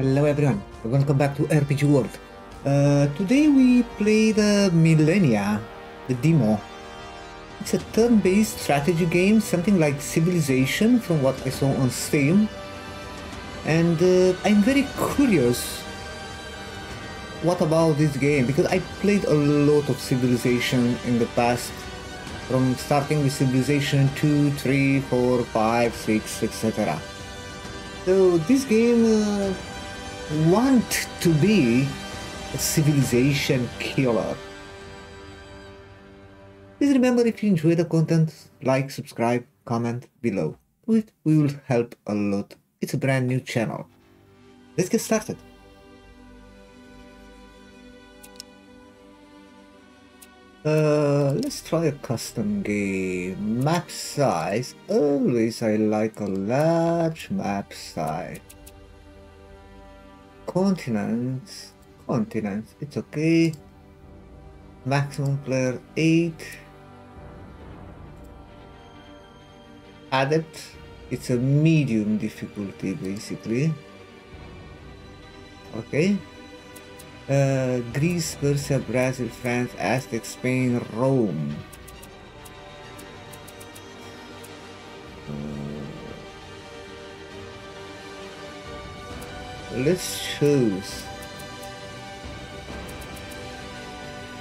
Hello everyone, welcome back to RPG World. Today we play the Millennia, the demo. It's a turn-based strategy game, something like Civilization from what I saw on Steam. And I'm very curious what about this game, because I played a lot of Civilization in the past. From starting with Civilization 2, 3, 4, 5, 6, etc. So this game want to be a civilization killer. Please remember, if you enjoy the content, like, subscribe, comment below. It will help a lot. It's a brand new channel. Let's get started. Let's try a custom game. Map size. Always I like a large map size. Continents, it's okay. Maximum player 8. Adept, it's a medium difficulty basically. Okay. Greece, Persia, Brazil, France, Aztec, Spain, Rome. Let's choose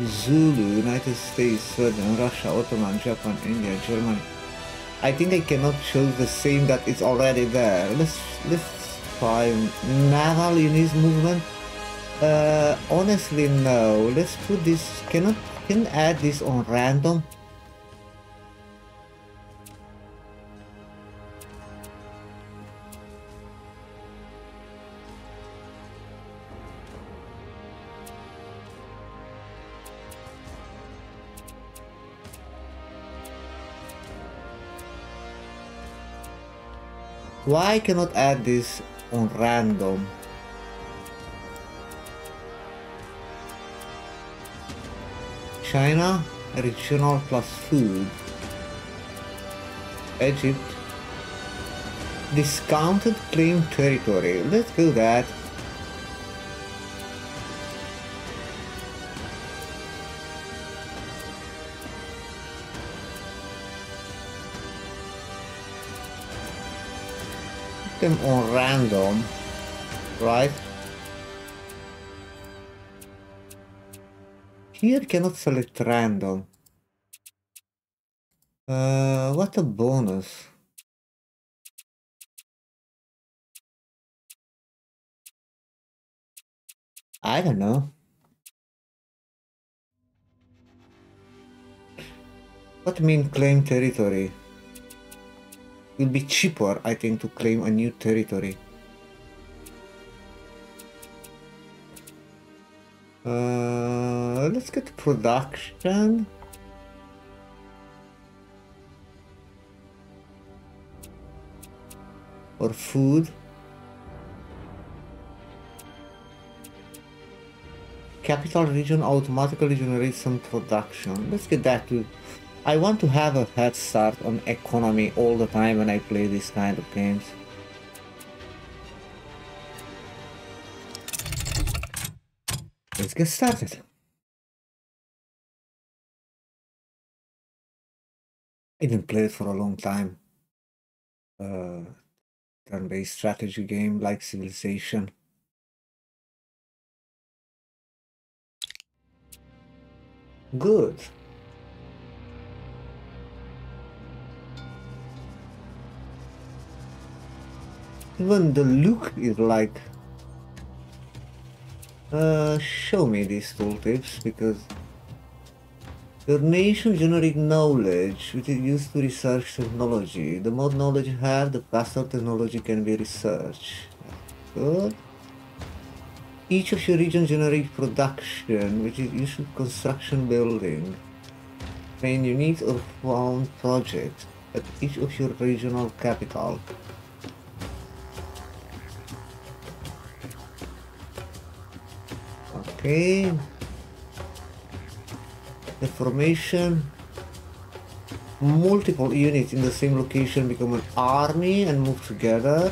Zulu, United States, Sweden, Russia, Ottoman, Japan, India, Germany. I think I cannot choose the same that is already there. Let's find naval units movement. Honestly, no. Let's put this. Can add this on random. Why cannot add this on random? China, regional plus food. Egypt, discounted claim territory. Let's do that. Them on random, right? Here cannot select random. What a bonus. I don't know. What mean claim territory? It will be cheaper, I think, to claim a new territory. Let's get production. Or food. Capital region automatically generates some production. Let's get that too. I want to have a head start on economy all the time when I play these kind of games. Let's get started. I didn't play it for a long time. Turn-based strategy game like Civilization. Good. Even the look is like, show me these tooltips, because your nation generates knowledge, which is used to research technology. The more knowledge you have, the faster technology can be researched. Good. Each of your regions generates production, which is used for construction, building, train units, or found projects at each of your regional capital. Okay, the formation, multiple units in the same location become an army and move together.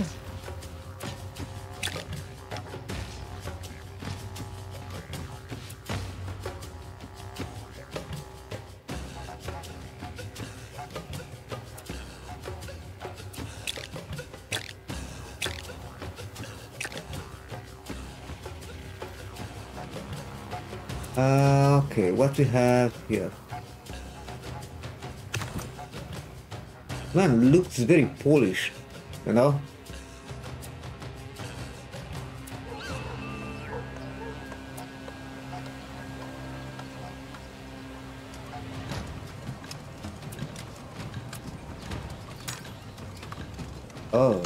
Okay, what we have here? Man, looks very Polish, you know? Oh,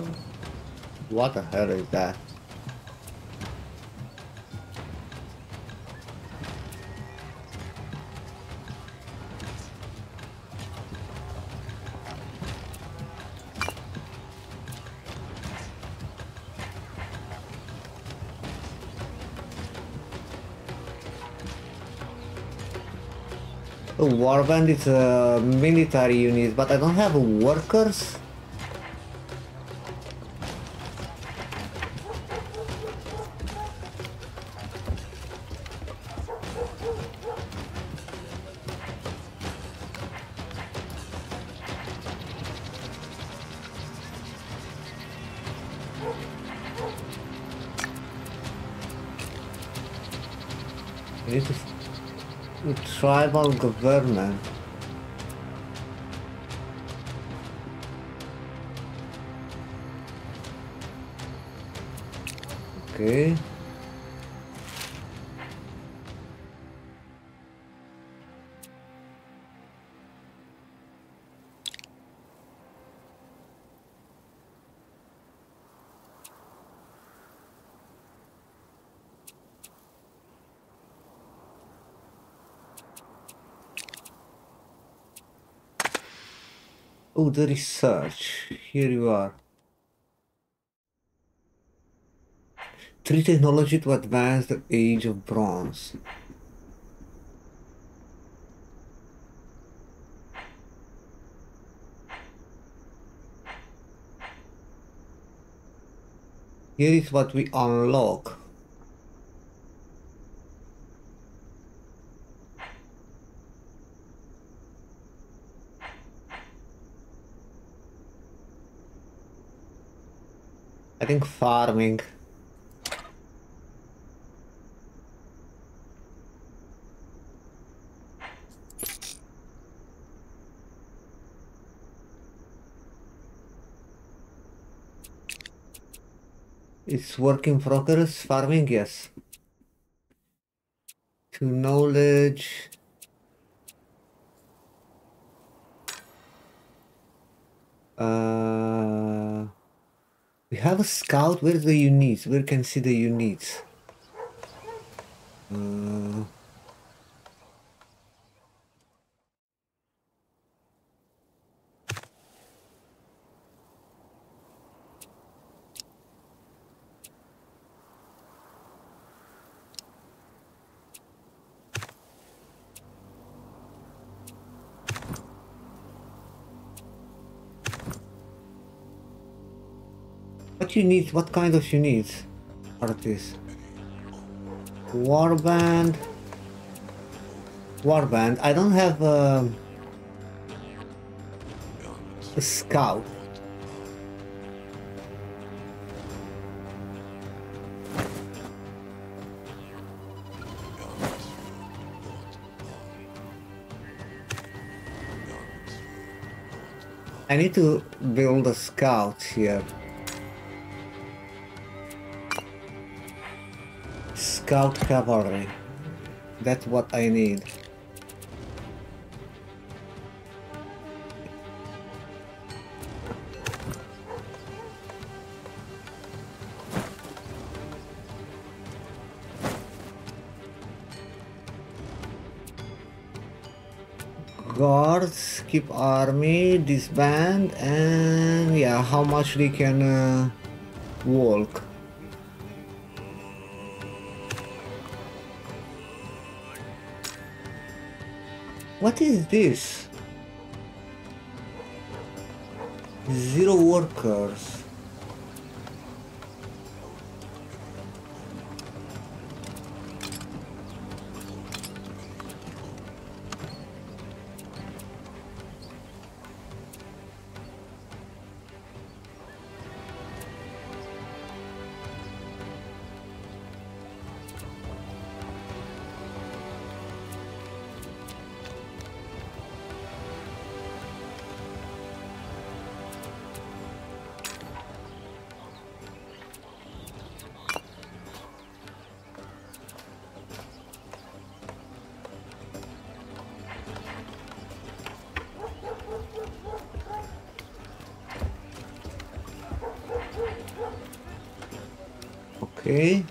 what the hell is that? A warband is a military unit, but I don't have workers. Tribal government. Okay. Oh, the research. Here you are. 3 technology to advance the age of bronze. Here is what we unlock. I think farming. It's work in progress, farming, yes. To knowledge. We have a scout. Where's the units? Where can see the units? Units, what kind of units are these? Warband. Warband. I don't have a scout. I need to build a scout here. Scout cavalry. That's what I need. Guards, keep army, disband, and yeah, how much they can walk. What is this? 0 workers. Okay.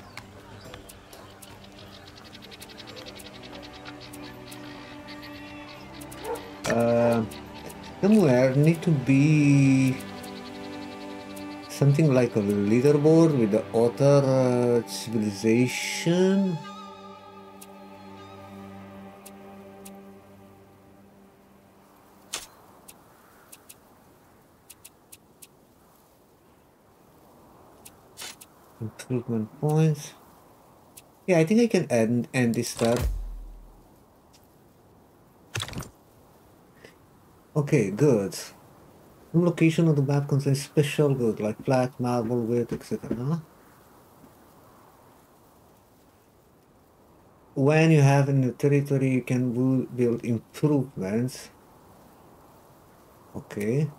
Somewhere need to be something like a leaderboard with the author, Civilization. Improvement points. Yeah, I think I can end this tab. Okay, good. Some location of the map contains special goods like flat, marble, weight, etc. When you have in the territory, you can build improvements. Okay.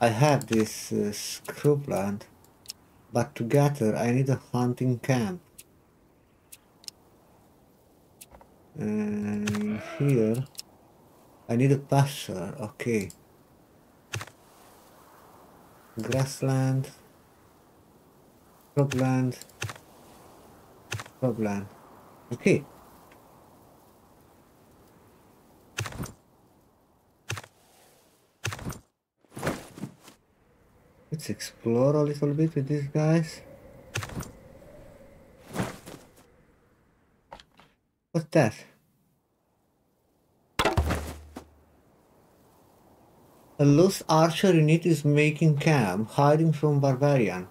I have this scrub land, but to gather I need a hunting camp. And here I need a pasture, okay. Grassland, scrubland, scrubland. Okay. Let's explore a little bit with these guys. What's that? A lost archer unit is making camp, hiding from barbarian.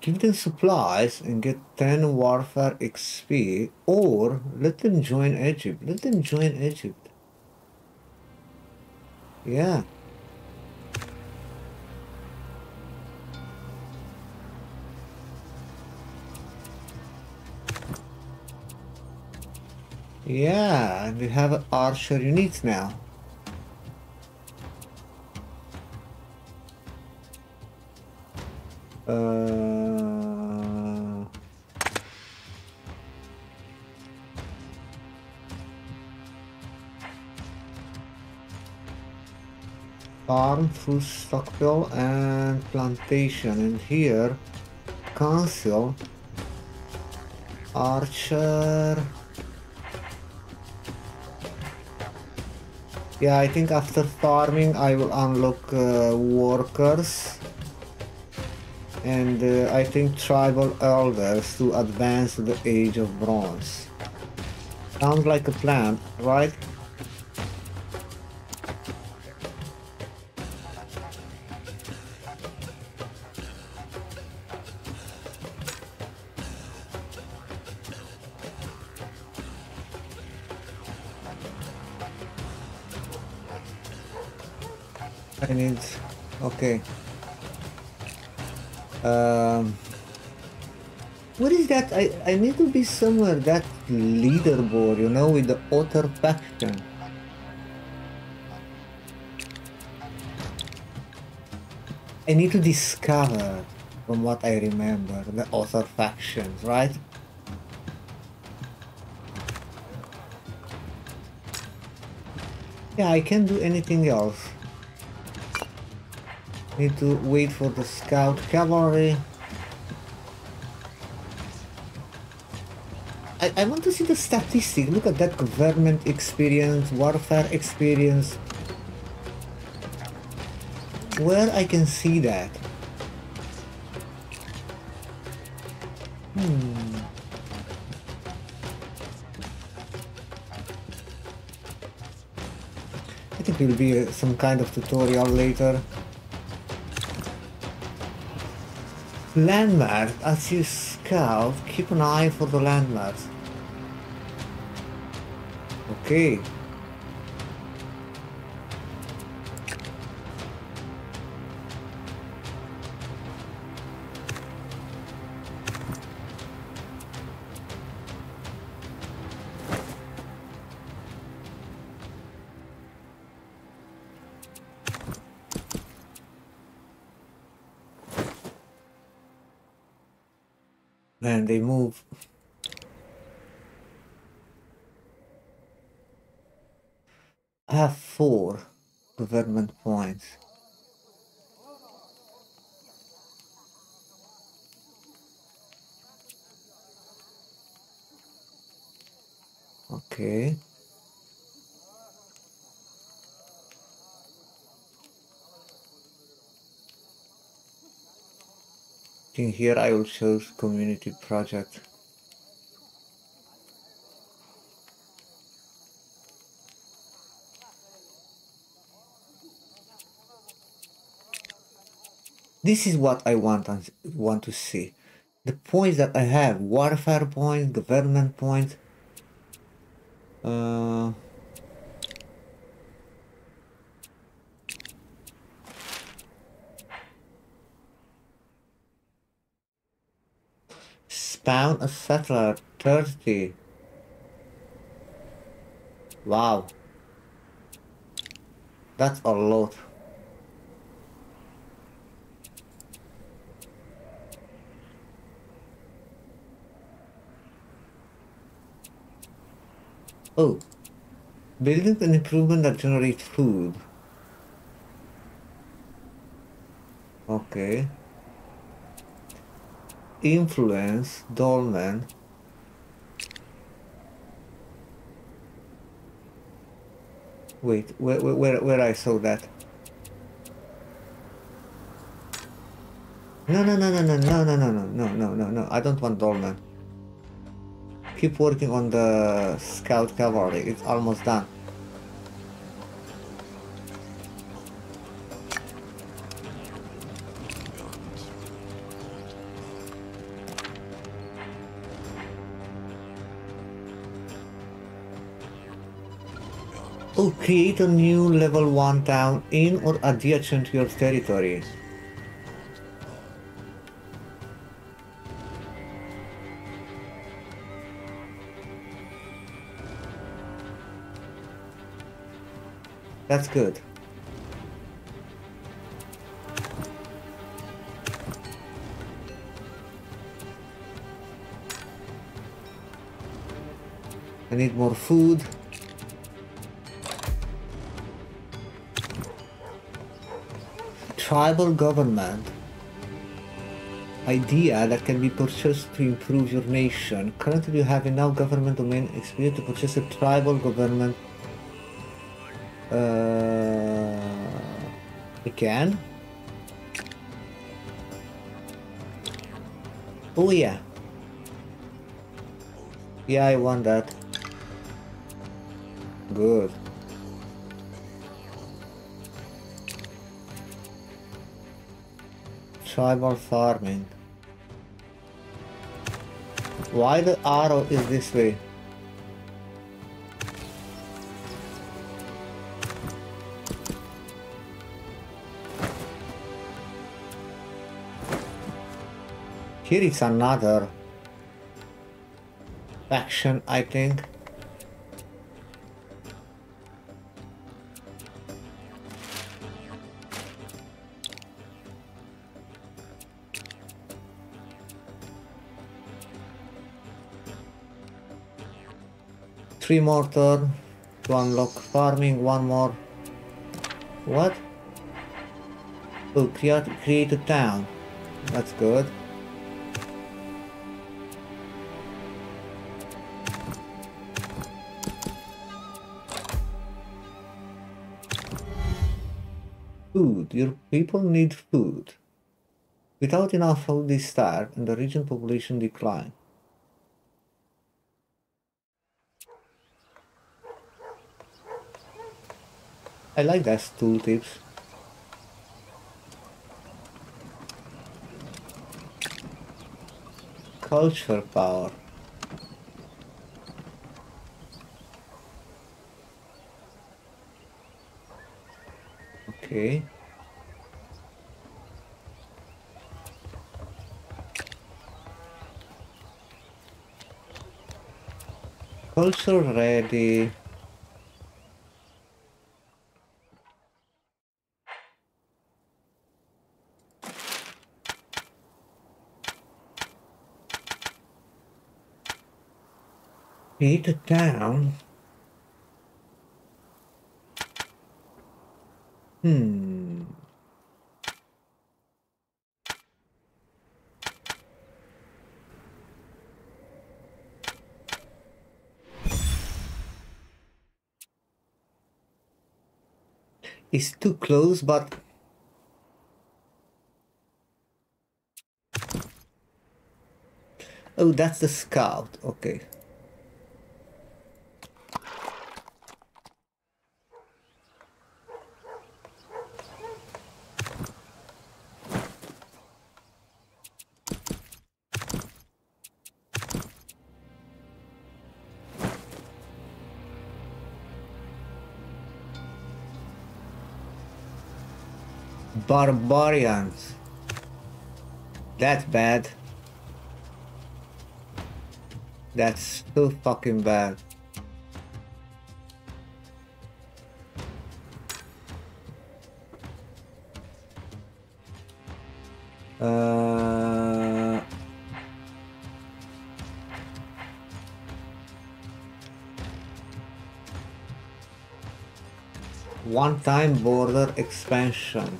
Give them supplies and get 10 warfare XP, or let them join Egypt. Let them join Egypt. Yeah. Yeah, we have an archer unit now. Farm, food stockpile and plantation, and here council, archer. Yeah, I think after farming I will unlock workers and I think tribal elders to advance to the age of bronze. Sounds like a plan, right? Okay. What is that? I need to be somewhere that leaderboard, you know, with the author faction. I need to discover, from what I remember, the author factions, right? Yeah, I can't do anything else. Need to wait for the scout cavalry. I want to see the statistic. Look at that, government experience, warfare experience. Where I can see that? I think there will be some kind of tutorial later. Landmarks. As you scout, keep an eye for the landmarks. Okay. Man, they move. I have 4 government points. Okay. I think here I will choose community project. This is what I want to see. The points that I have, warfare points, government points. Spawn a settler, 30. Wow. That's a lot. Oh, building an improvement that generates food. Okay. Influence, dolmen. Wait, where I saw that? No, I don't want dolmen. Keep working on the scout cavalry, it's almost done. Oh, create a new level 1 town in or adjacent to your territory. That's good. I need more food. Tribal government. Idea that can be purchased to improve your nation. Currently you have enough government domain experience to purchase a tribal government. We can. Oh yeah. Yeah, I want that. Good. Tribal farming. Why the arrow is this way? Here is another faction, I think. Three more turns to unlock farming, one more. What? Oh, create a town. That's good. Food. Your people need food. Without enough food, they starve and the region population decline. I like those tooltips. Culture power. Okay. Culture ready. Create a town. It's too close, but oh, that's the scout. Okay. Barbarians. That's bad. That's so fucking bad. One-time border expansion.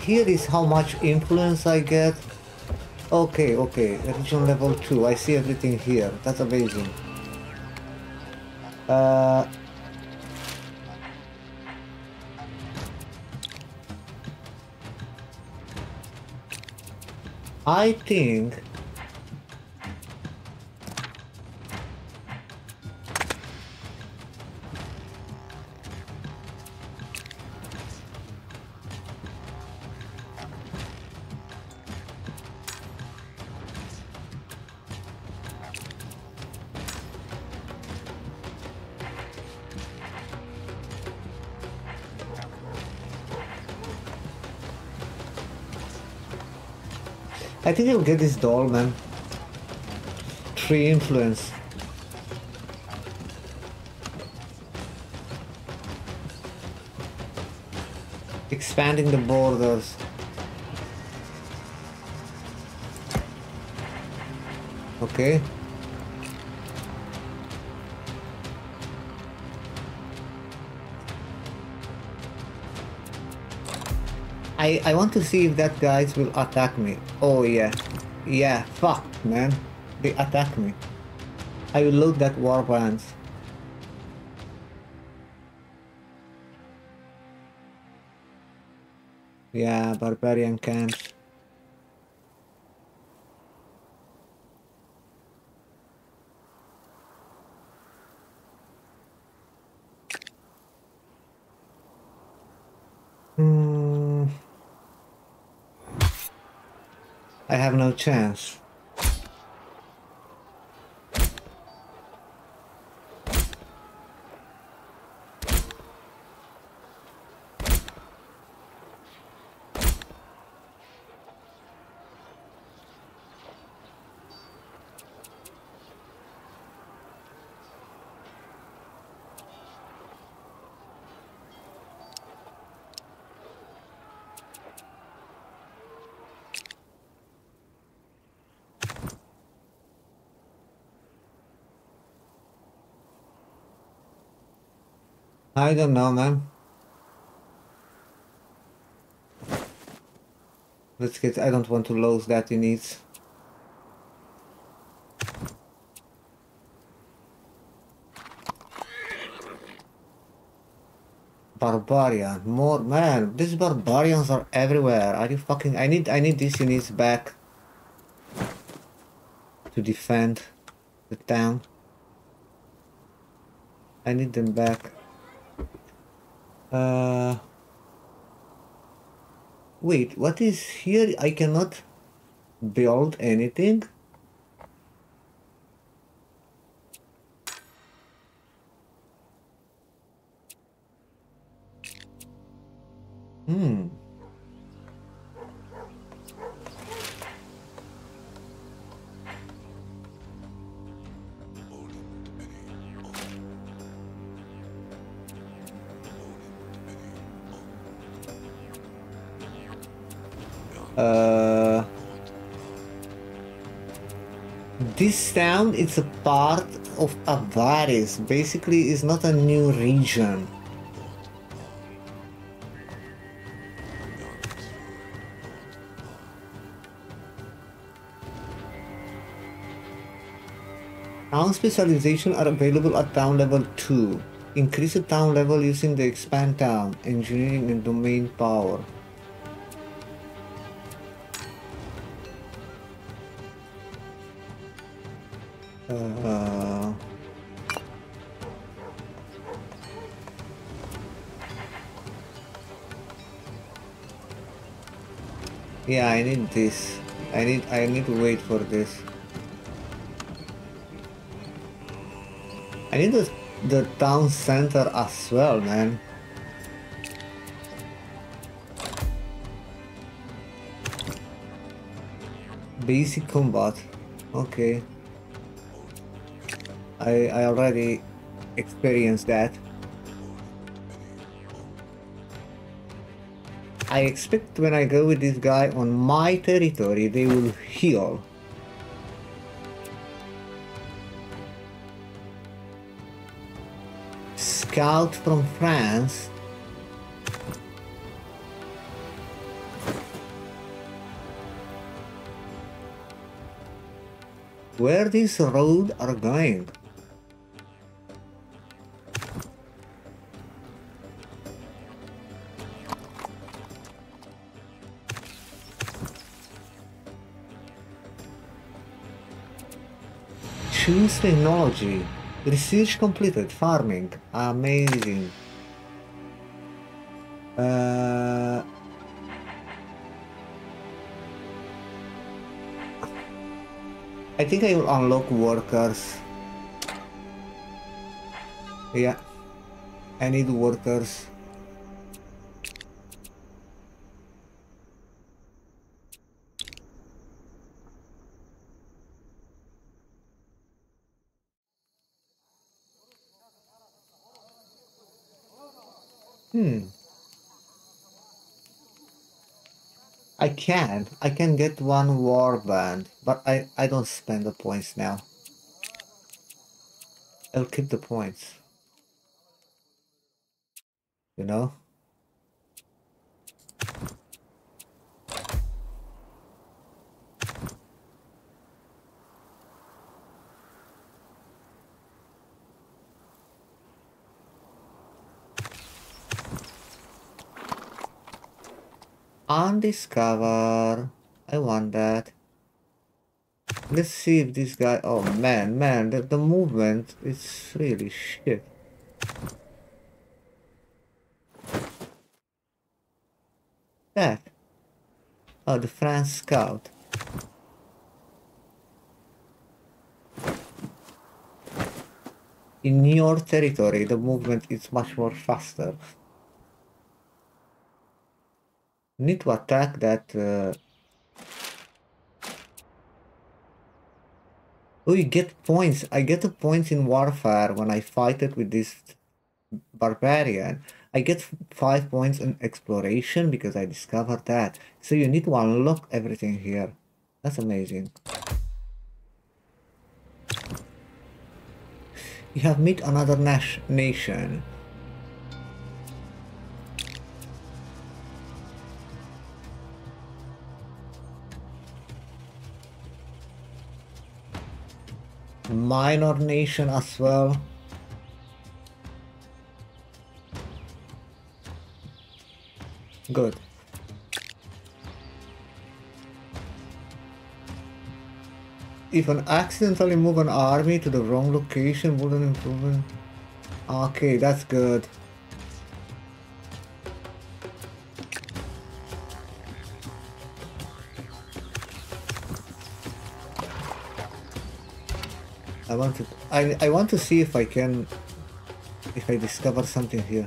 Here is how much influence I get. Okay, okay, region level 2. I see everything here. That's amazing. I think you'll get this doll, man. 3 influence. Expanding the borders. Okay. I want to see if that guys will attack me. Oh yeah. Yeah, fuck man. They attack me. I will load that war brands. Yeah, barbarian camps. I have no chance. I don't know, man. Let's get... I don't want to lose that in it. Barbarian. More... Man, these barbarians are everywhere. Are you fucking... I need these units back. To defend the town. I need them back. Wait, what is here? I cannot build anything. This town is a part of Avaris. Basically, it's not a new region. Town specializations are available at town level 2. Increase the town level using the expand town, engineering and domain power. Yeah, I need this. I need to wait for this. I need the town center as well, man. Basic combat. Okay. I already experienced that. I expect when I go with this guy on my territory, they will heal. Scout from France. Where these roads are going? Choose technology. Research completed. Farming. Amazing. I think I will unlock workers. Yeah. I need workers. I can get one warband, but I don't spend the points now. I'll keep the points. You know? Undiscover. I want that. Let's see if this guy... Oh man, the movement is really shit. That. Oh, the France scout. In your territory, the movement is much more faster. Need to attack that. Oh, you get points. I get the points in warfare when I fight it with this barbarian. I get 5 points in exploration because I discovered that. So you need to unlock everything here. That's amazing. You have met another nation. Minor nation as well. Good. If an accidentally move an army to the wrong location, wouldn't improve. Okay, that's good. I want to see if I can, if I discover something here.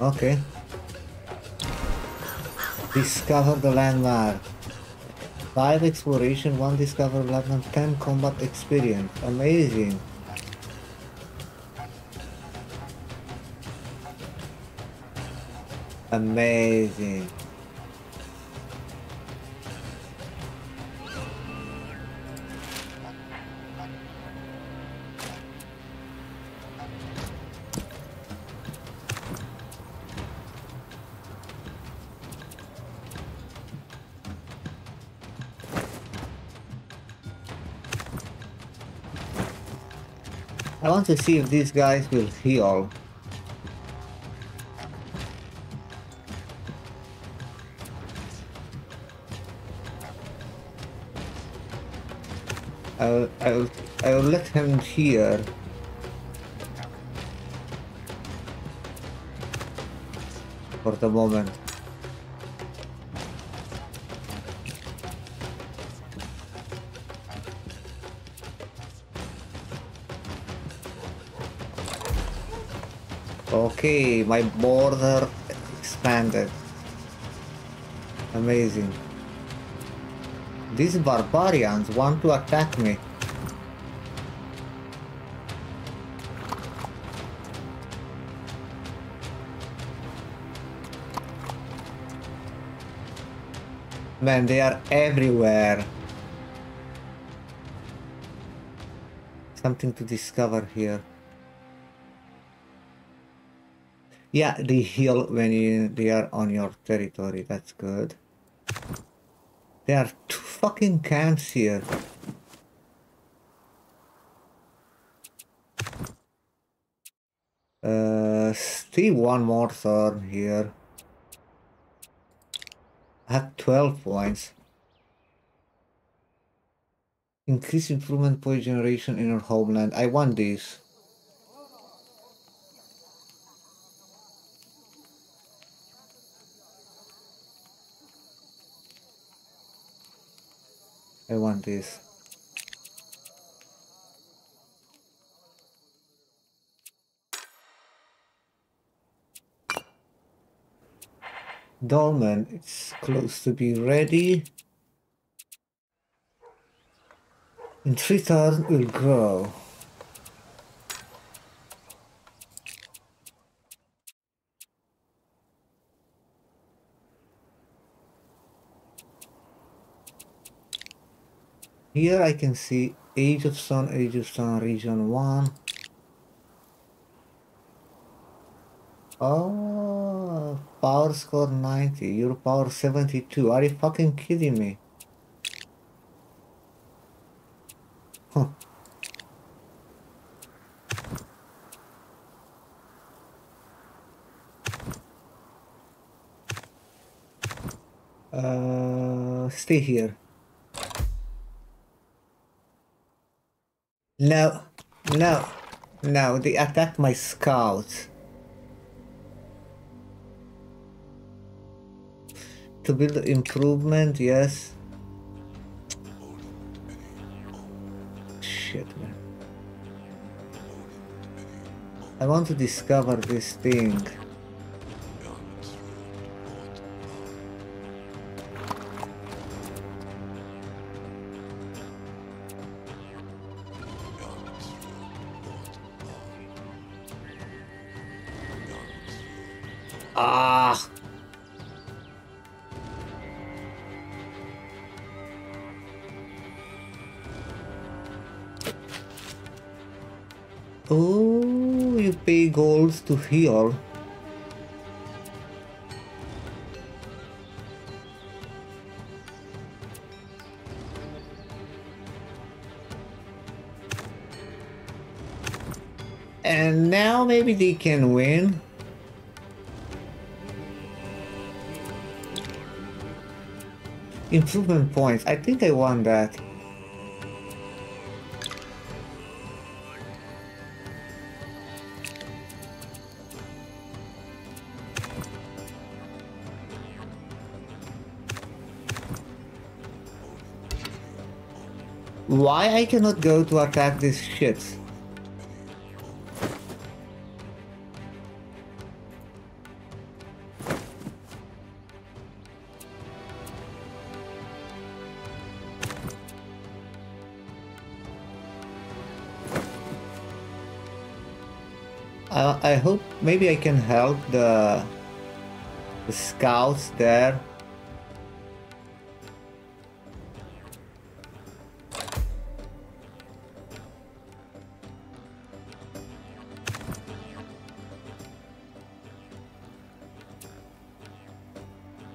Okay. Discover the landmark. 5 exploration, 1 discover landmark, 10 combat experience. Amazing. Amazing. I want to see if these guys will heal. I'll let him hear. For the moment. Okay, my border expanded. Amazing. These barbarians want to attack me. Man, they are everywhere. Something to discover here. Yeah, they heal when they are on your territory. That's good. There are 2 fucking camps here. Stay 1 more turn here. I have 12 points. Increase improvement point generation in your homeland. I want these. I want this. Dolmen, it's close to be ready. In 3 turns we'll grow. Here I can see Age of Sun, Region 1. Oh, power score 90, your power 72. Are you fucking kidding me? Huh. Stay here. No, no, no, they attacked my scouts. To build improvement, yes. Shit, man. I want to discover this thing. To heal. And now maybe they can win. Improvement points. I think I won that. Why I cannot go to attack this shit? I hope maybe I can help the scouts there.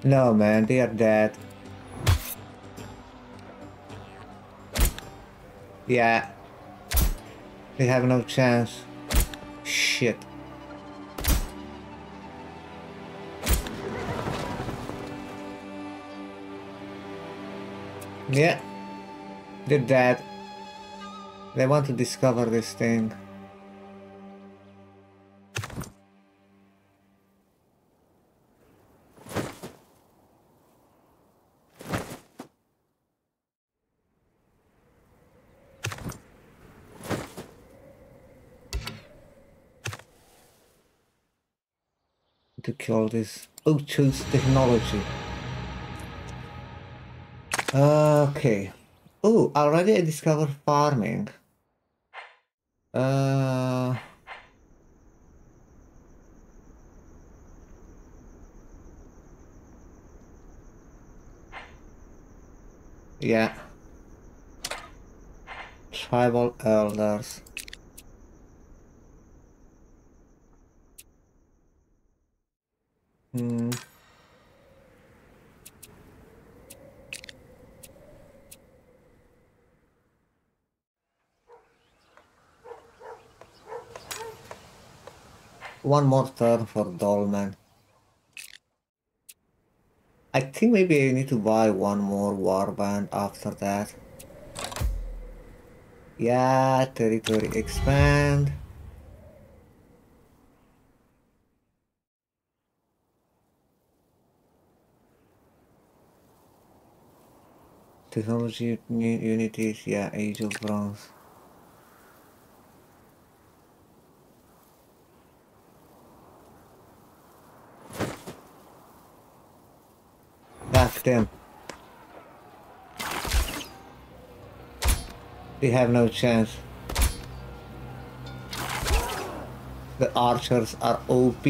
No man, they are dead. Yeah, they have no chance. Shit. Yeah, they're dead. They want to discover this thing. To kill this. Oh, choose technology. Okay. Oh, already I discovered farming. Yeah. Tribal elders. Hmm. One more turn for Dolmen. I think maybe I need to buy one more warband after that. Yeah, territory expand. Technology unities, yeah, Age of Bronze. Back them. They have no chance. The archers are OP.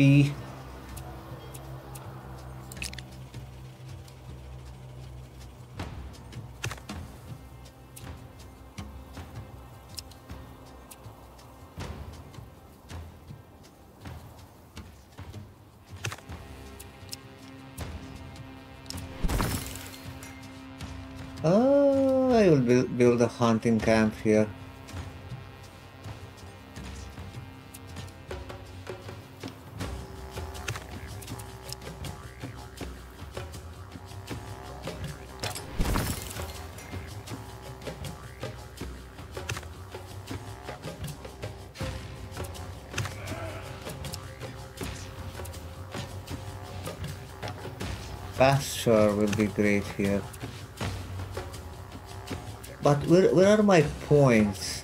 Hunting camp here. Pasture will be great here. But where are my points?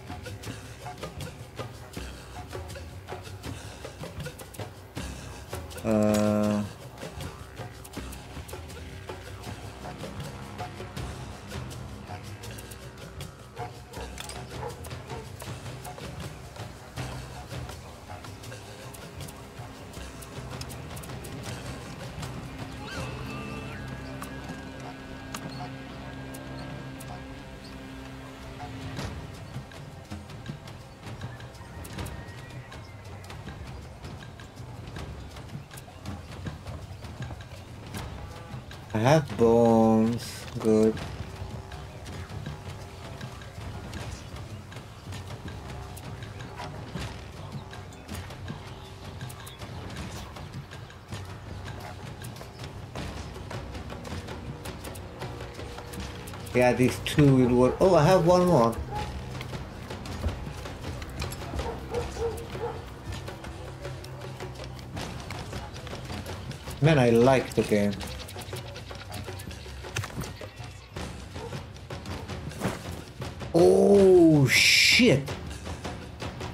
I have bones, good. Yeah, these two will work. Oh, I have one more. Man, I like the game. Oh, shit.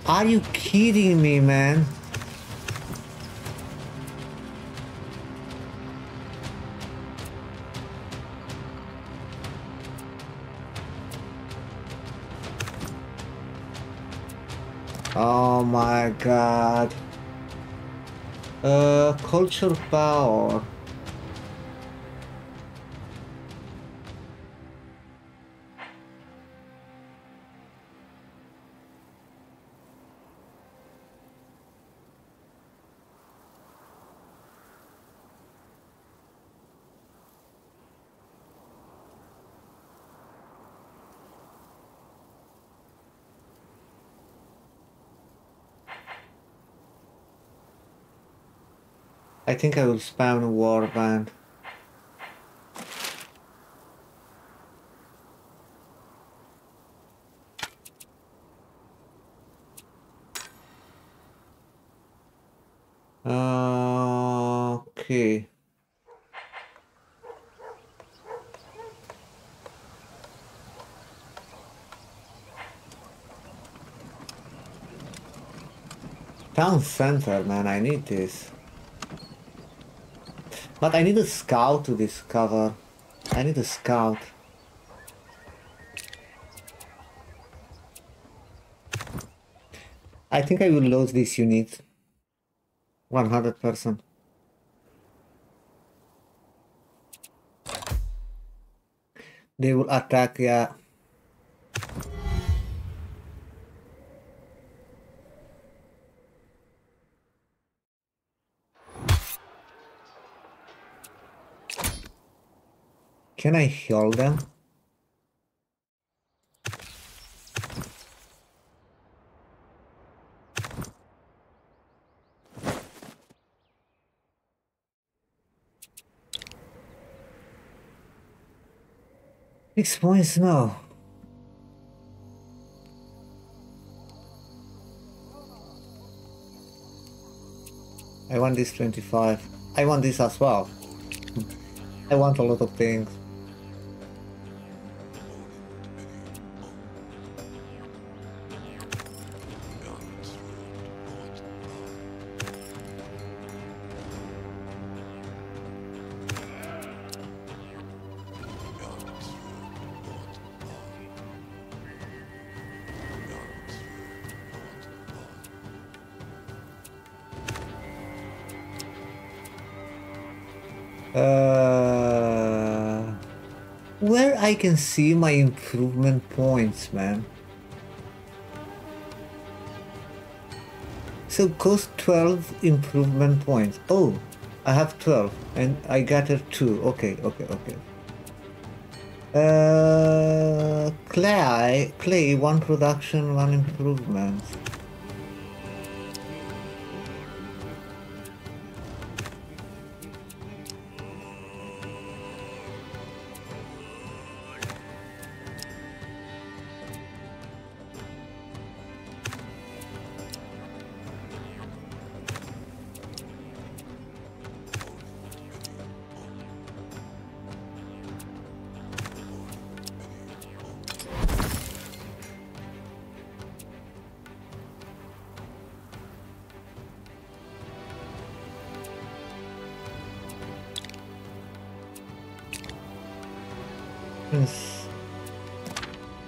Are you kidding me, man? Oh my god. Culture power. I think I will spam a warband. Okay. Town center, man, I need this. But I need a scout to discover. I need a scout. I think I will lose this unit. 100%. They will attack, yeah. Can I heal them? Fix points now. I want this 25. I want this as well. I want a lot of things. Where I can see my improvement points, man. So cost 12 improvement points. Oh, I have 12 and I got her 2. Okay. Clay, 1 production, 1 improvement.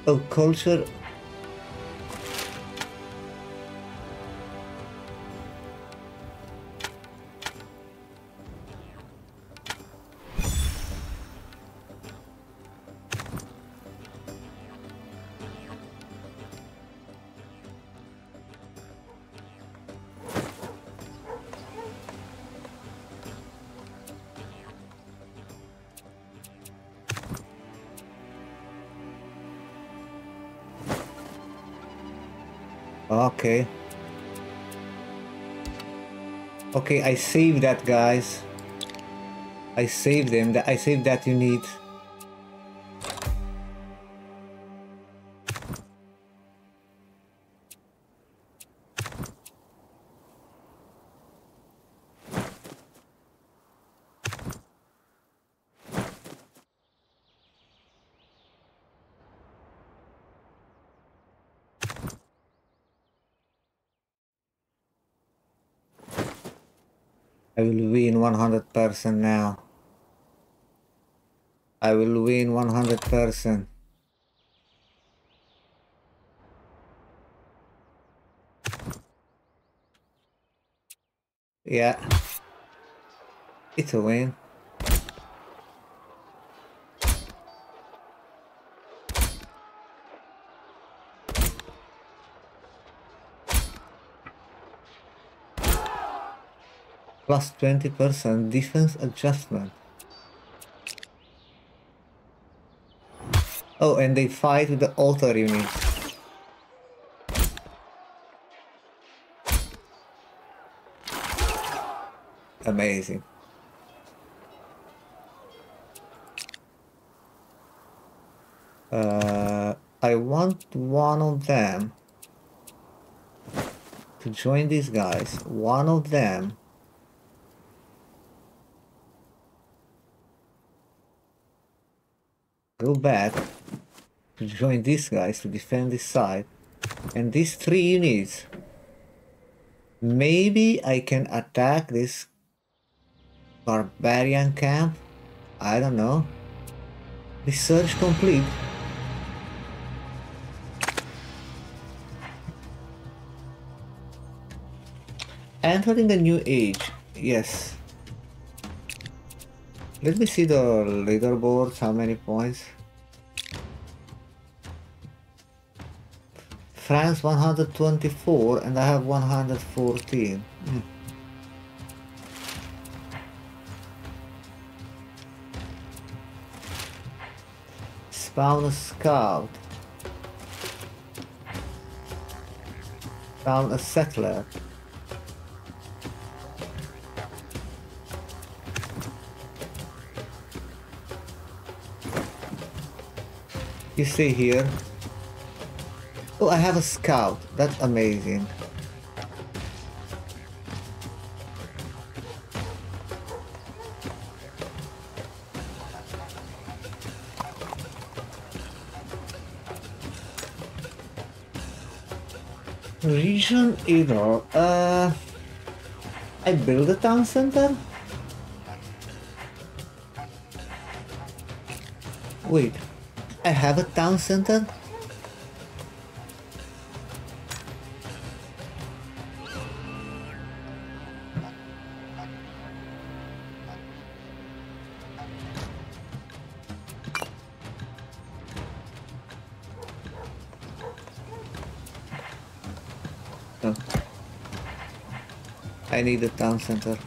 Oh, culture. Okay, I saved that, guys. I saved them. I saved that unit. I will win 100% now. I will win 100%. Yeah. It's a win. Plus 20% defense adjustment. Oh, and they fight with the altar units. Amazing. I want one of them to join these guys. One of them go back to join these guys to defend this side, and these three units. Maybe I can attack this barbarian camp. I don't know. Research complete. Entering the new age. Yes. Let me see the leaderboards, how many points. France 124 and I have 114. Spawn a scout. Spawn a settler. You see here. Oh, I have a scout. That's amazing. Region either. I build a town center. Wait. I have a town center? No. I need a town center.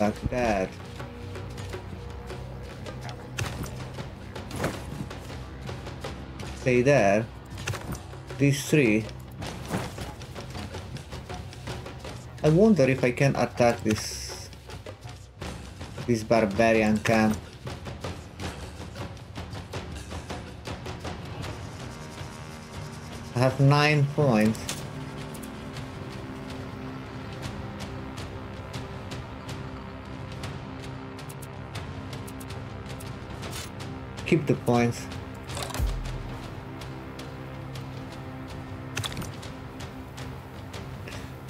Like that. Stay there. These three. I wonder if I can attack this barbarian camp. I have 9 points. Keep the points.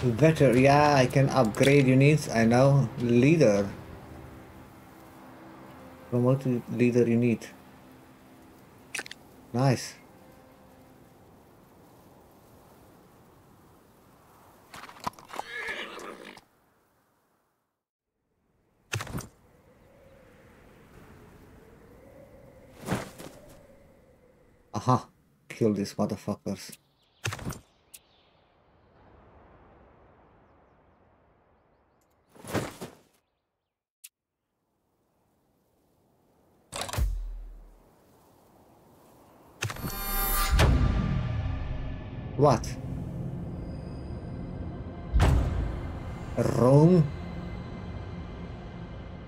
Better, yeah, I can upgrade units, I know. Leader. Promote to leader unit. Nice. Aha, kill these motherfuckers. What? Rome?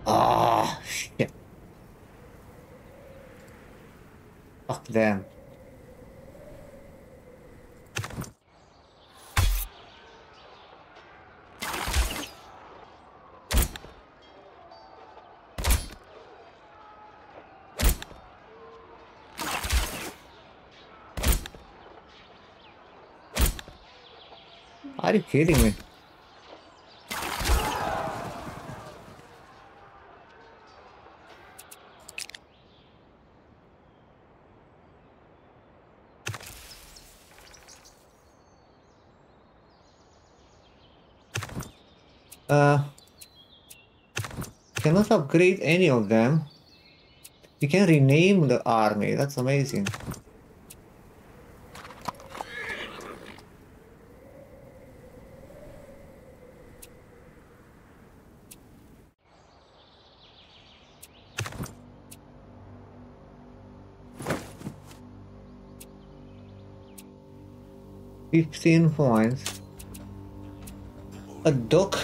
Ah, shit. Fuck them. Are you kidding me? Cannot upgrade any of them. You can rename the army, that's amazing. £15. A dock.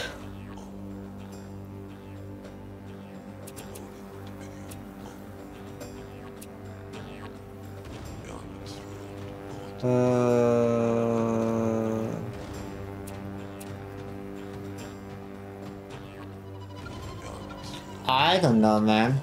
I don't know, man.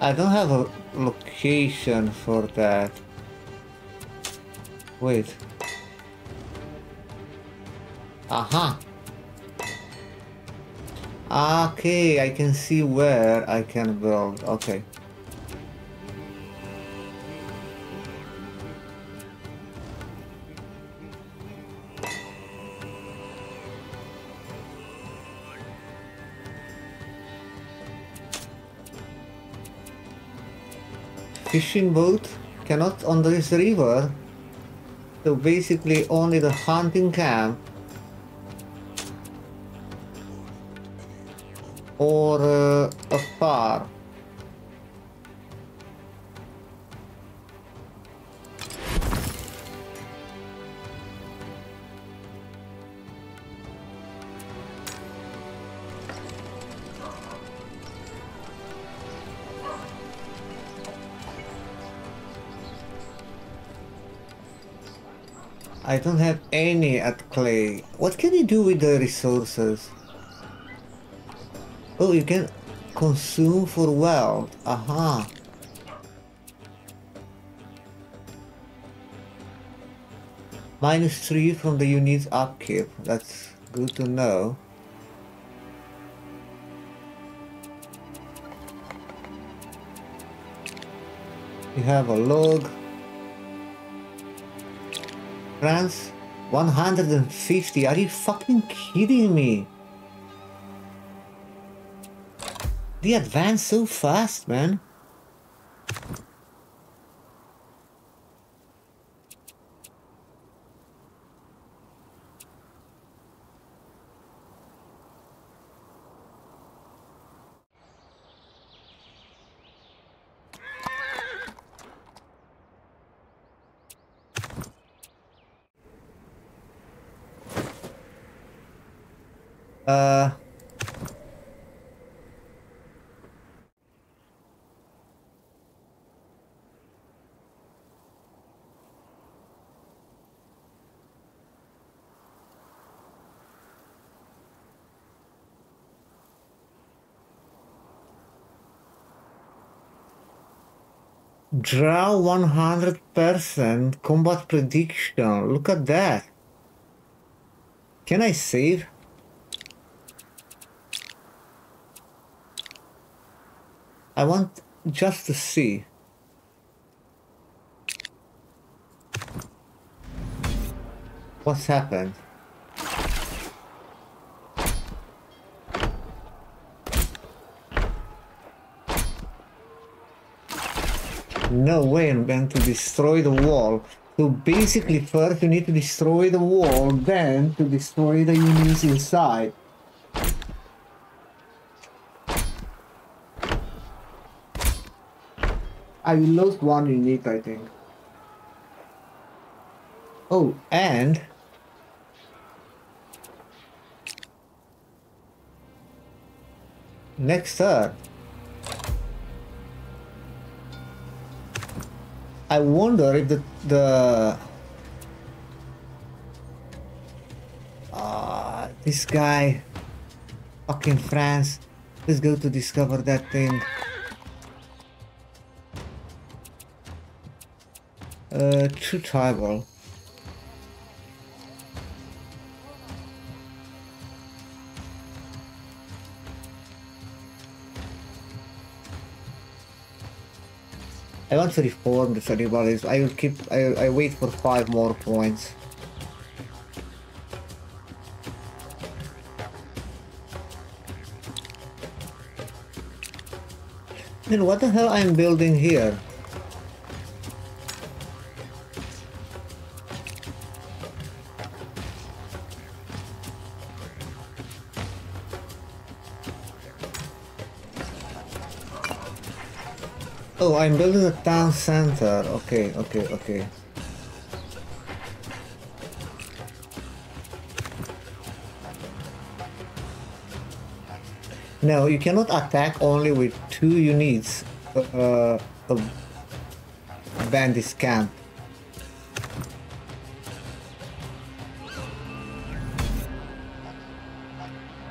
I don't have a location for that. Wait. Aha! Okay, I can see where I can build. Okay. Fishing boat cannot on this river, so basically only the hunting camp or a farm. I don't have any at clay. What can you do with the resources? Oh, you can consume for wealth. Aha. -3 from the unit's upkeep. That's good to know. You have a log. France, 150. Are you fucking kidding me? They advance so fast, man. Draw 100% combat prediction. Look at that. Can I save? I want just to see. What's happened? No way I'm going to destroy the wall. So basically first you need to destroy the wall, then to destroy the units inside. I lost one unit, I think. Oh, and... next turn. I wonder if the This guy. Fucking France. Let's go to discover that thing. Too tribal. I want to reform the tribalism. I will keep. I wait for 5 more points. Then what the hell I'm building here? Oh, I'm building a town center. Okay, okay, okay. No, you cannot attack only with 2 units of bandits camp.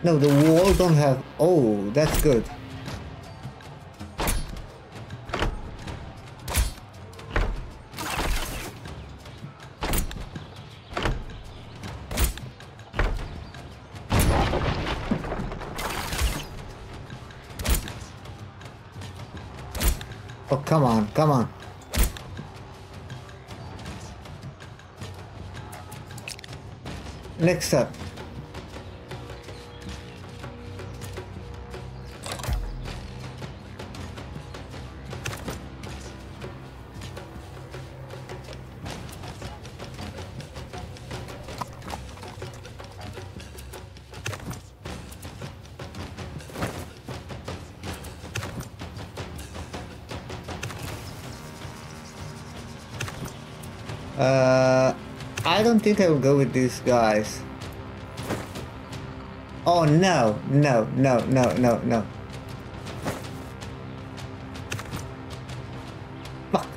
No, the wall don't have... Oh, that's good. Come on, come on. Next up. I don't think I will go with these guys. Oh no, no, no, no, no, no. Fuck.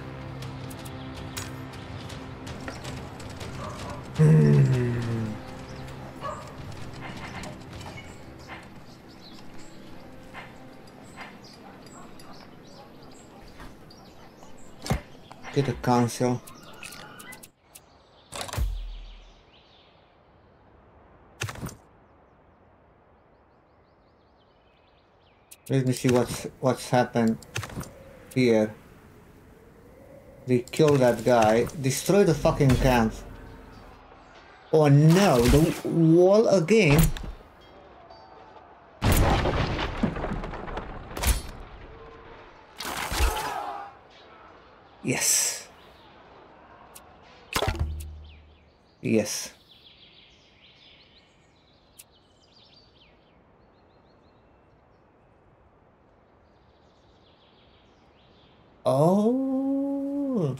Get a council. Let me see what's happened here. They killed that guy. Destroy the fucking camp. Oh no, the wall again. Yes. Yes. Oh,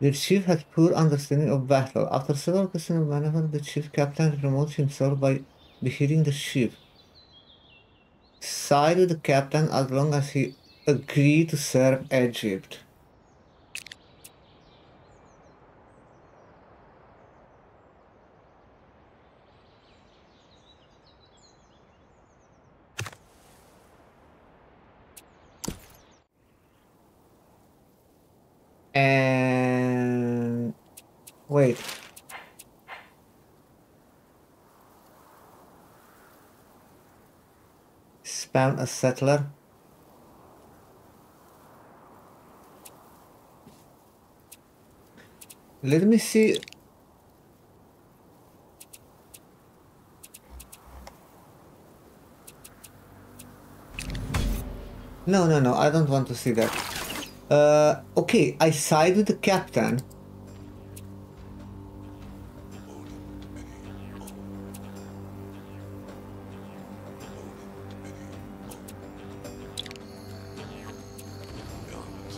the chief had poor understanding of battle. After several questions of maneuver, the chief captain promotes himself by beheading the chief. Side with the captain as long as he agreed to serve Egypt. And wait. Spam a settler. Let me see. No, no, no, I don't want to see that. Okay, I side with the captain.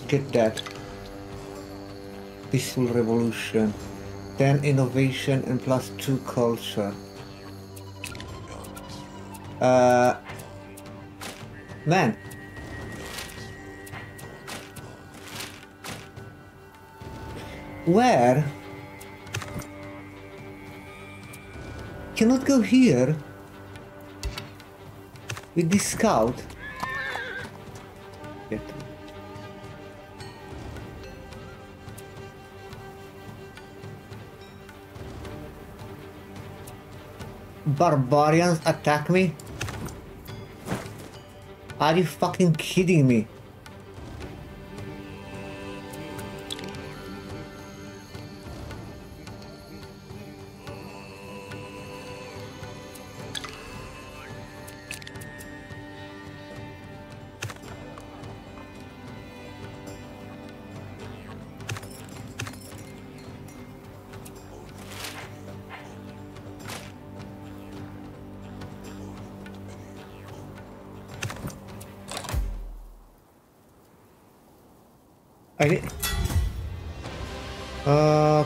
Get that. Peaceful revolution. 10 innovation and +2 culture. Man. Where cannot go here with this scout. Get. Barbarians attack me? Are you fucking kidding me?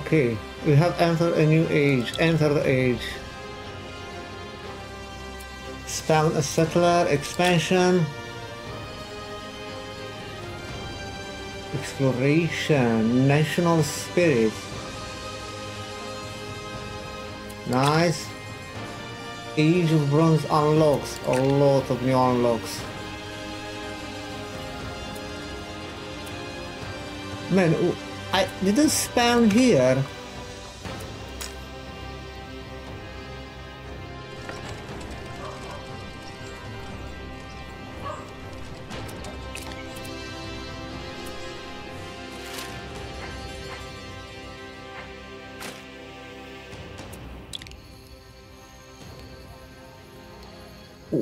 Okay, we have entered a new age. Enter the age. Spawn a settler, expansion, exploration, national spirit. Nice. Age of Bronze unlocks a lot of new unlocks. Man, I didn't spawn here.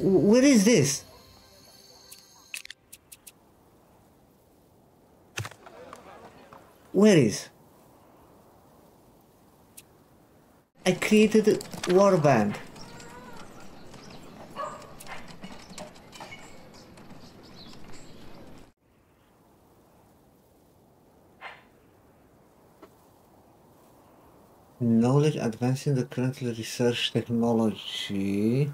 Where is this? Where is? I created a warband. Knowledge advancing the current research technology.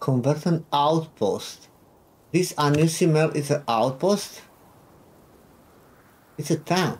Convert an outpost. This Anusimel is an outpost? It's a town.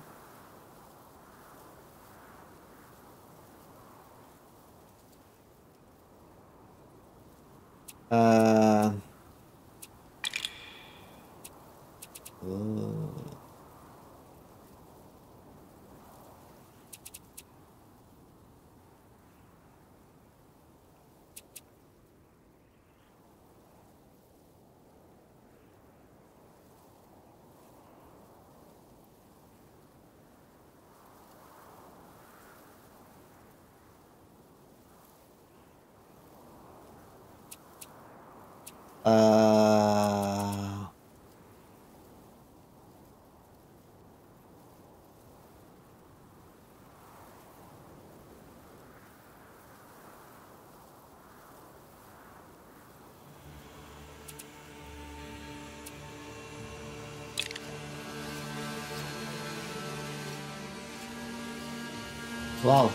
Wow.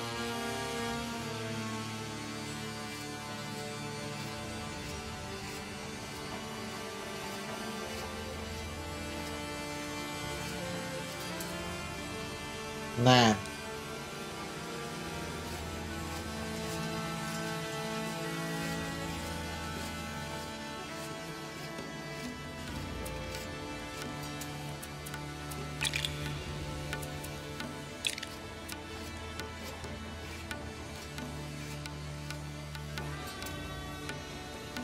Man.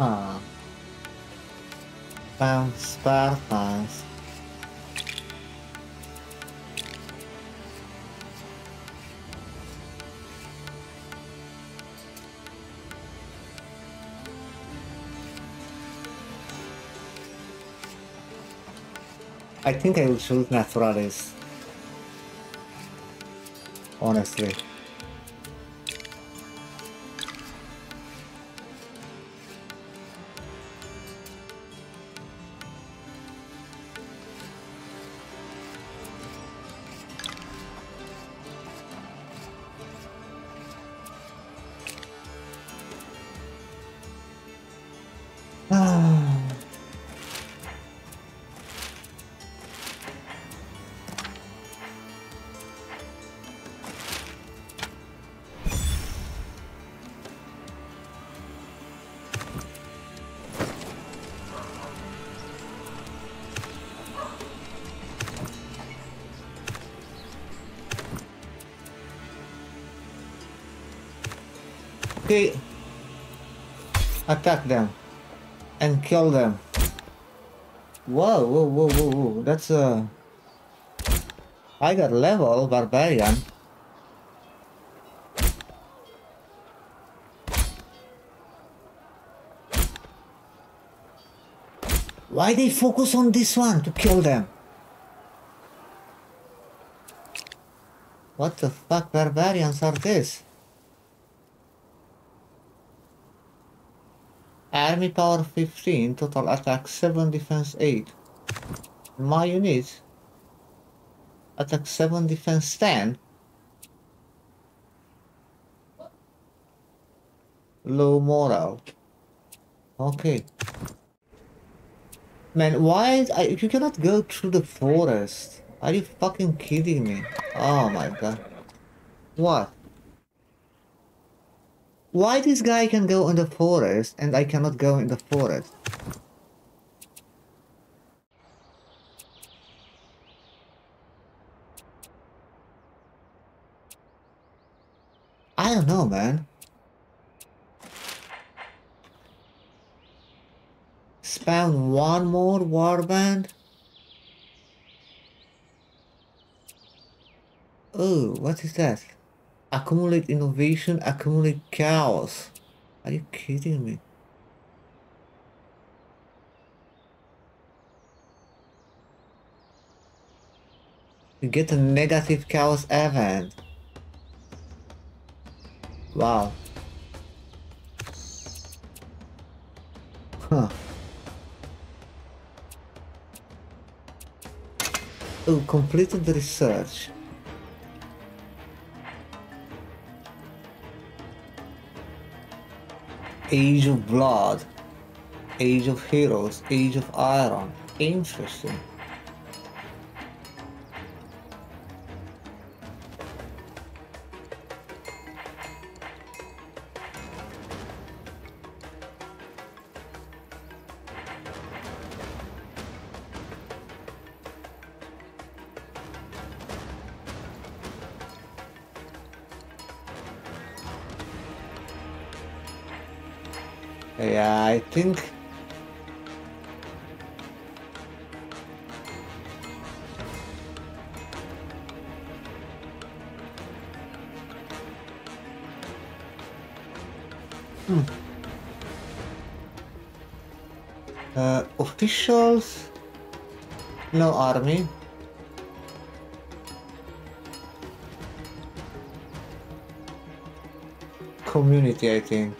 Ah. Bounce. I think I will choose Naturalis, honestly. Okay. Attack them. And kill them. Whoa, whoa, whoa, whoa, whoa. That's a... I got level barbarian. Why they focus on this one to kill them? What the fuck barbarians are this? Army power 15, total attack 7, defense 8. My units attack 7, defense 10. Low morale. Okay. Man, why you cannot go through the forest? Are you fucking kidding me? Oh my god. What? Why this guy can go in the forest and I cannot go in the forest? I don't know, man. Spam one more warband. Oh, what is that? Accumulate innovation, accumulate chaos. Are you kidding me? You get a negative chaos event. Wow. Huh. Oh, completed the research. Age of Blood, Age of Heroes, Age of Iron. Interesting. Yeah, I think... officials... No army. Community, I think.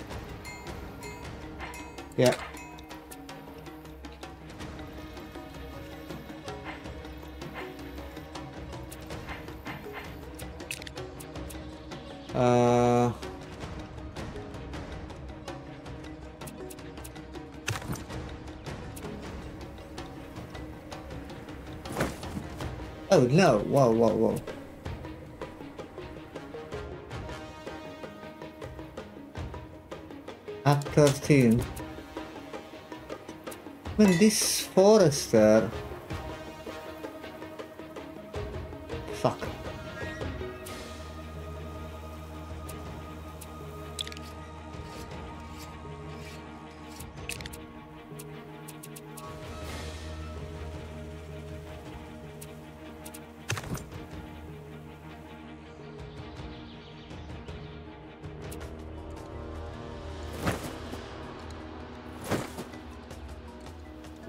Yeah. Oh no, whoa, whoa, whoa. Up 13. Even this forester... Fuck.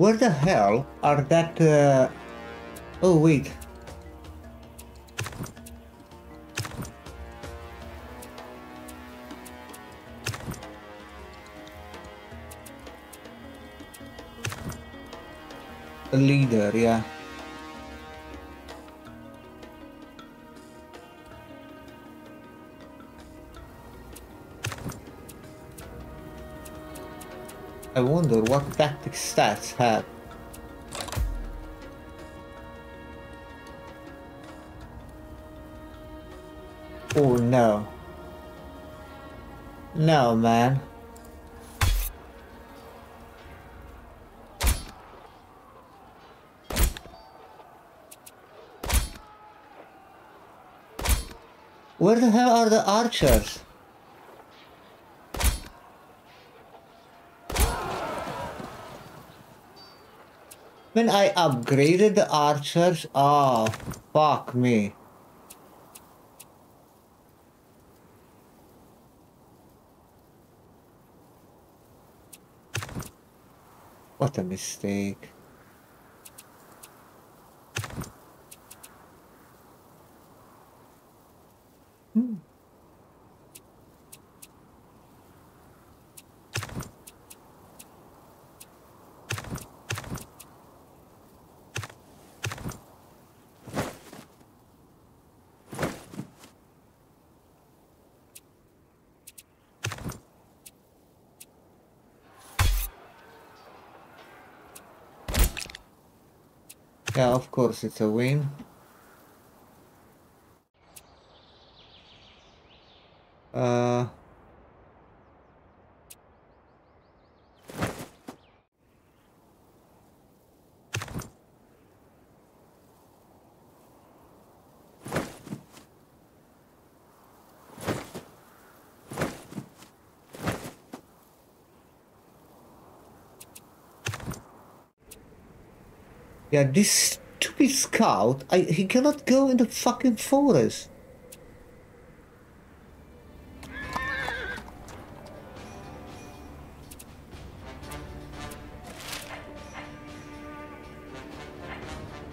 Where the hell are that, oh wait. A leader, yeah. I wonder what tactic stats have. Oh no. No, man. Where the hell are the archers? When I upgraded the archers, oh, fuck me. What a mistake. Yeah, of course it's a win. Yeah, this stupid scout, he cannot go in the fucking forest.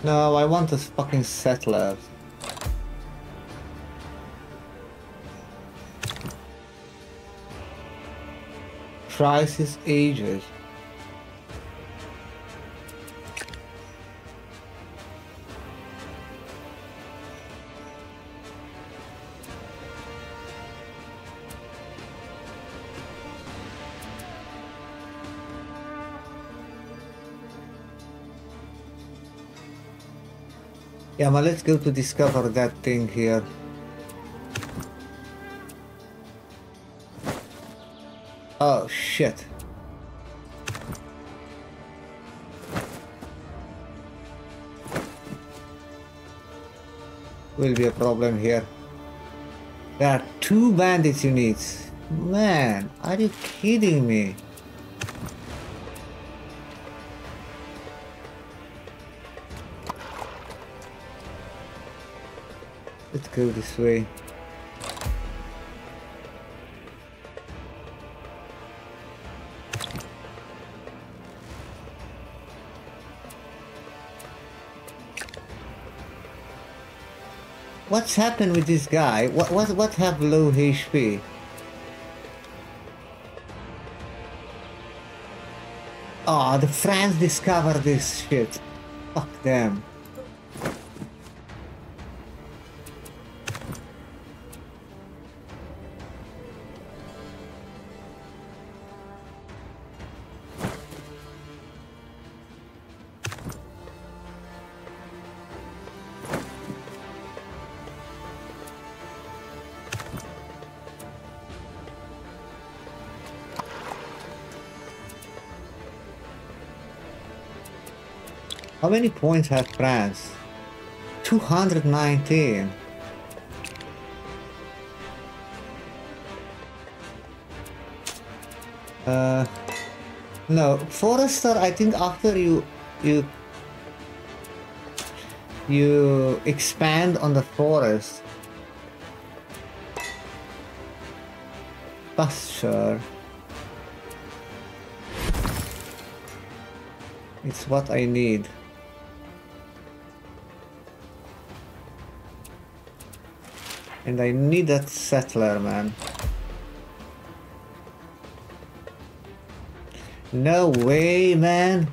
No, I want a fucking settler. Crisis ages. Yeah, but let's go to discover that thing here. Oh, shit. Will be a problem here. There are 2 bandits units. Man, are you kidding me? Let's go this way. What's happened with this guy? What have low HP? Oh, the France discovered this shit. Fuck them. How many points have France? 219. No, Forester, I think after you expand on the forest. Pasture. It's what I need. And I need that settler, man. No way, man.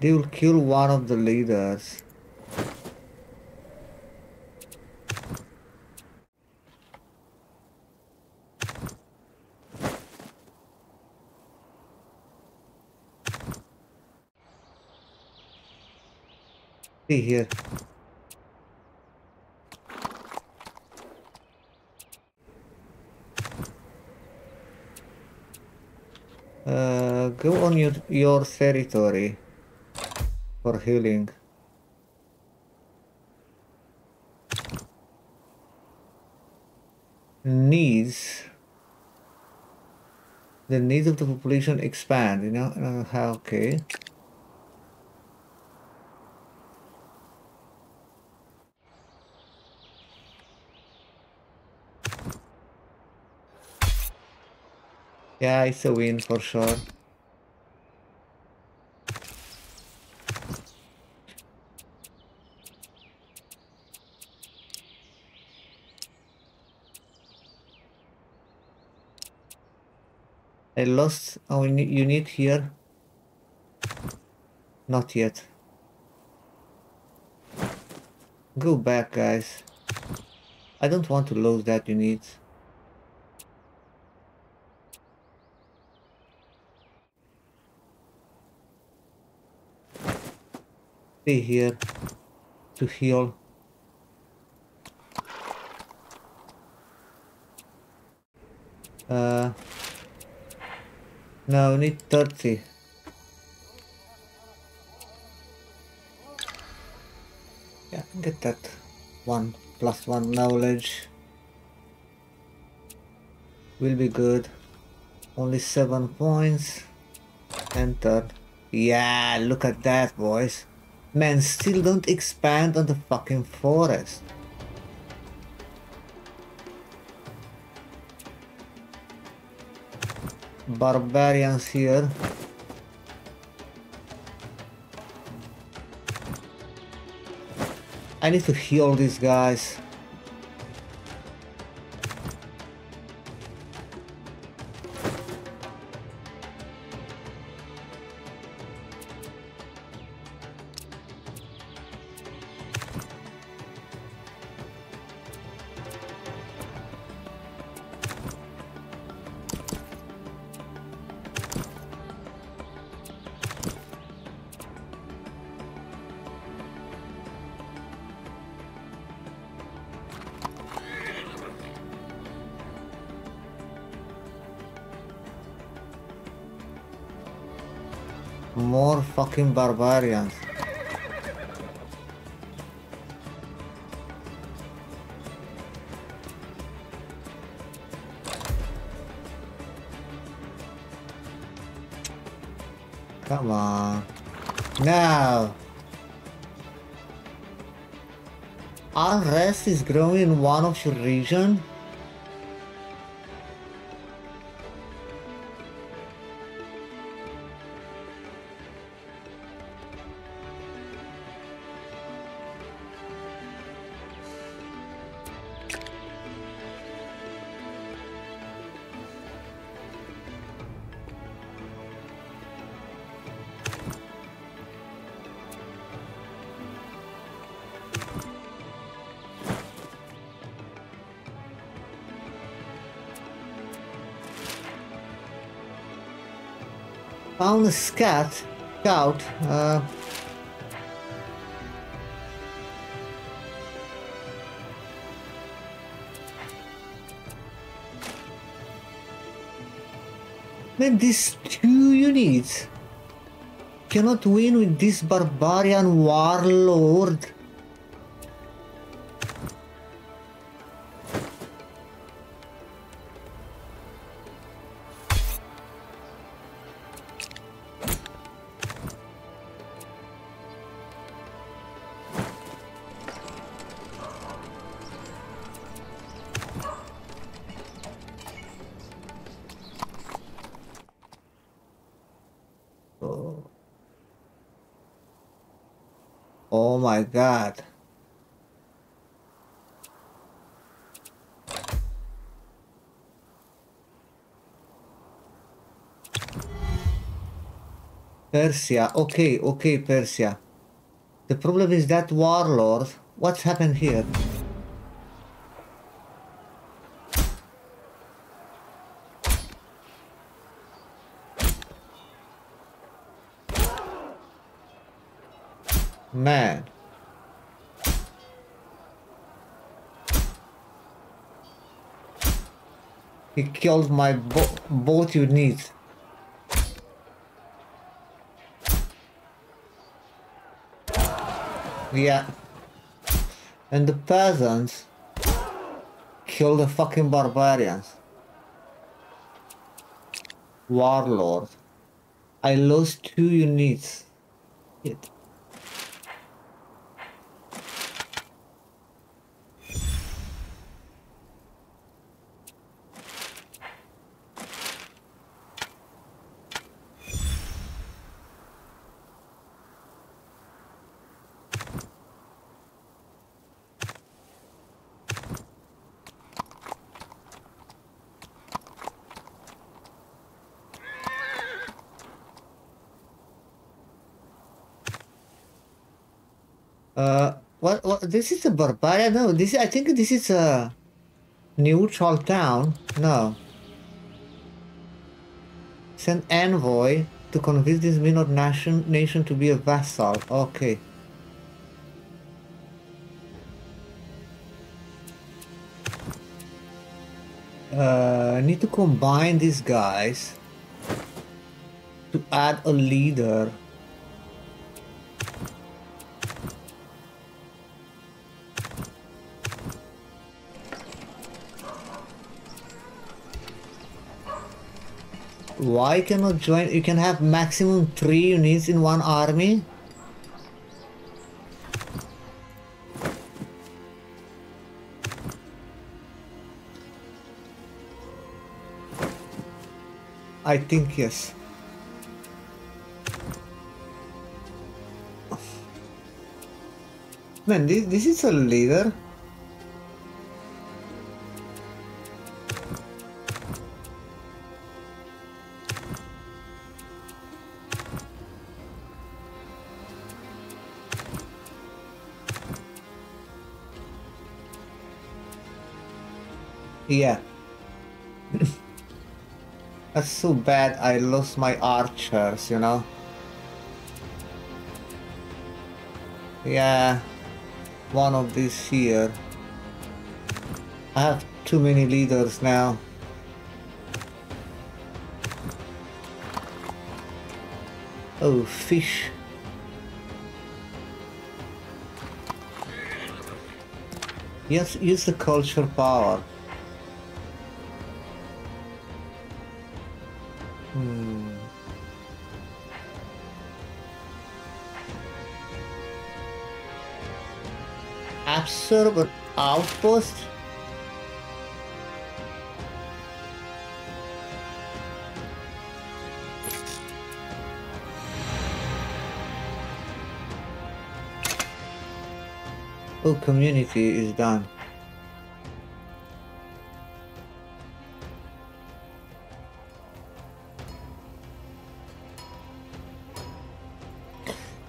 They will kill one of the leaders. Here. Go on your territory for healing. needs, the needs of the population expand, you know. Okay. Yeah, it's a win for sure. I lost our unit here. Not yet. Go back, guys. I don't want to lose that unit. Stay here to heal. Now we need 30. Yeah, get that one plus one knowledge. Will be good. Only 7 points. Enter. Yeah, look at that, boys. Man, still don't expand on the fucking forest. Barbarians here. I need to heal these guys. More fucking barbarians. Come on. Now. Unrest is growing in one of your region. Found a scout. Man, these 2 units cannot win with this barbarian warlord. Oh my God. Persia. Okay, Persia. The problem is that warlord. What's happened here? Man. He killed my both units. Yeah. And the peasants kill the fucking barbarians. Warlord. I lost 2 units. Shit. This is a barbarian? No, this I think this is a neutral town. No. Send envoy to convince this minor nation to be a vassal. Okay. I need to combine these guys to add a leader. Why cannot join? You can have maximum 3 units in one army. I think yes. Man, this is a leader. Yeah. That's so bad I lost my archers, you know? Yeah. One of these here. I have too many leaders now. Oh, fish. Yes, use the culture power. Absorb an outpost. Oh, community is done.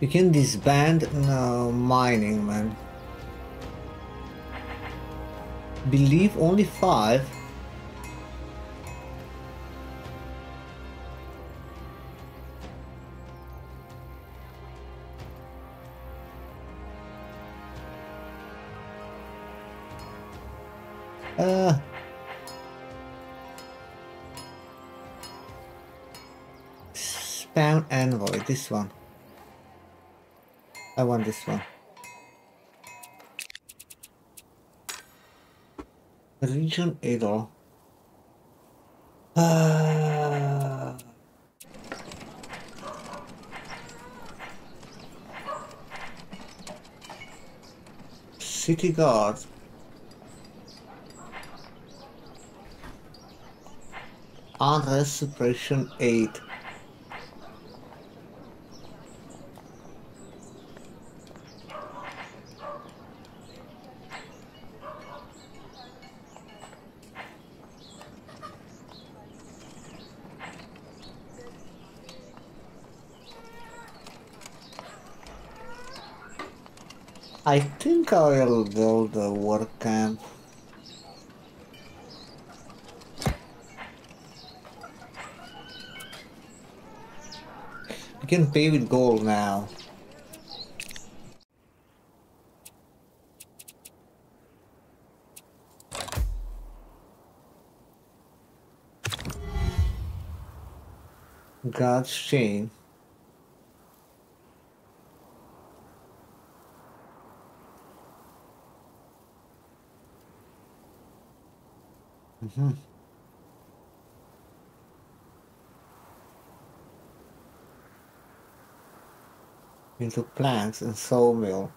You can disband, no, mining, man. Believe only 5. Spawn envoy, this one. I want this one. Region Idol. City Guard. Unrest Suppression 8. I think I will build a work camp. You can pay with gold now. God's chain. Mm-hmm. Into plants and sawmill.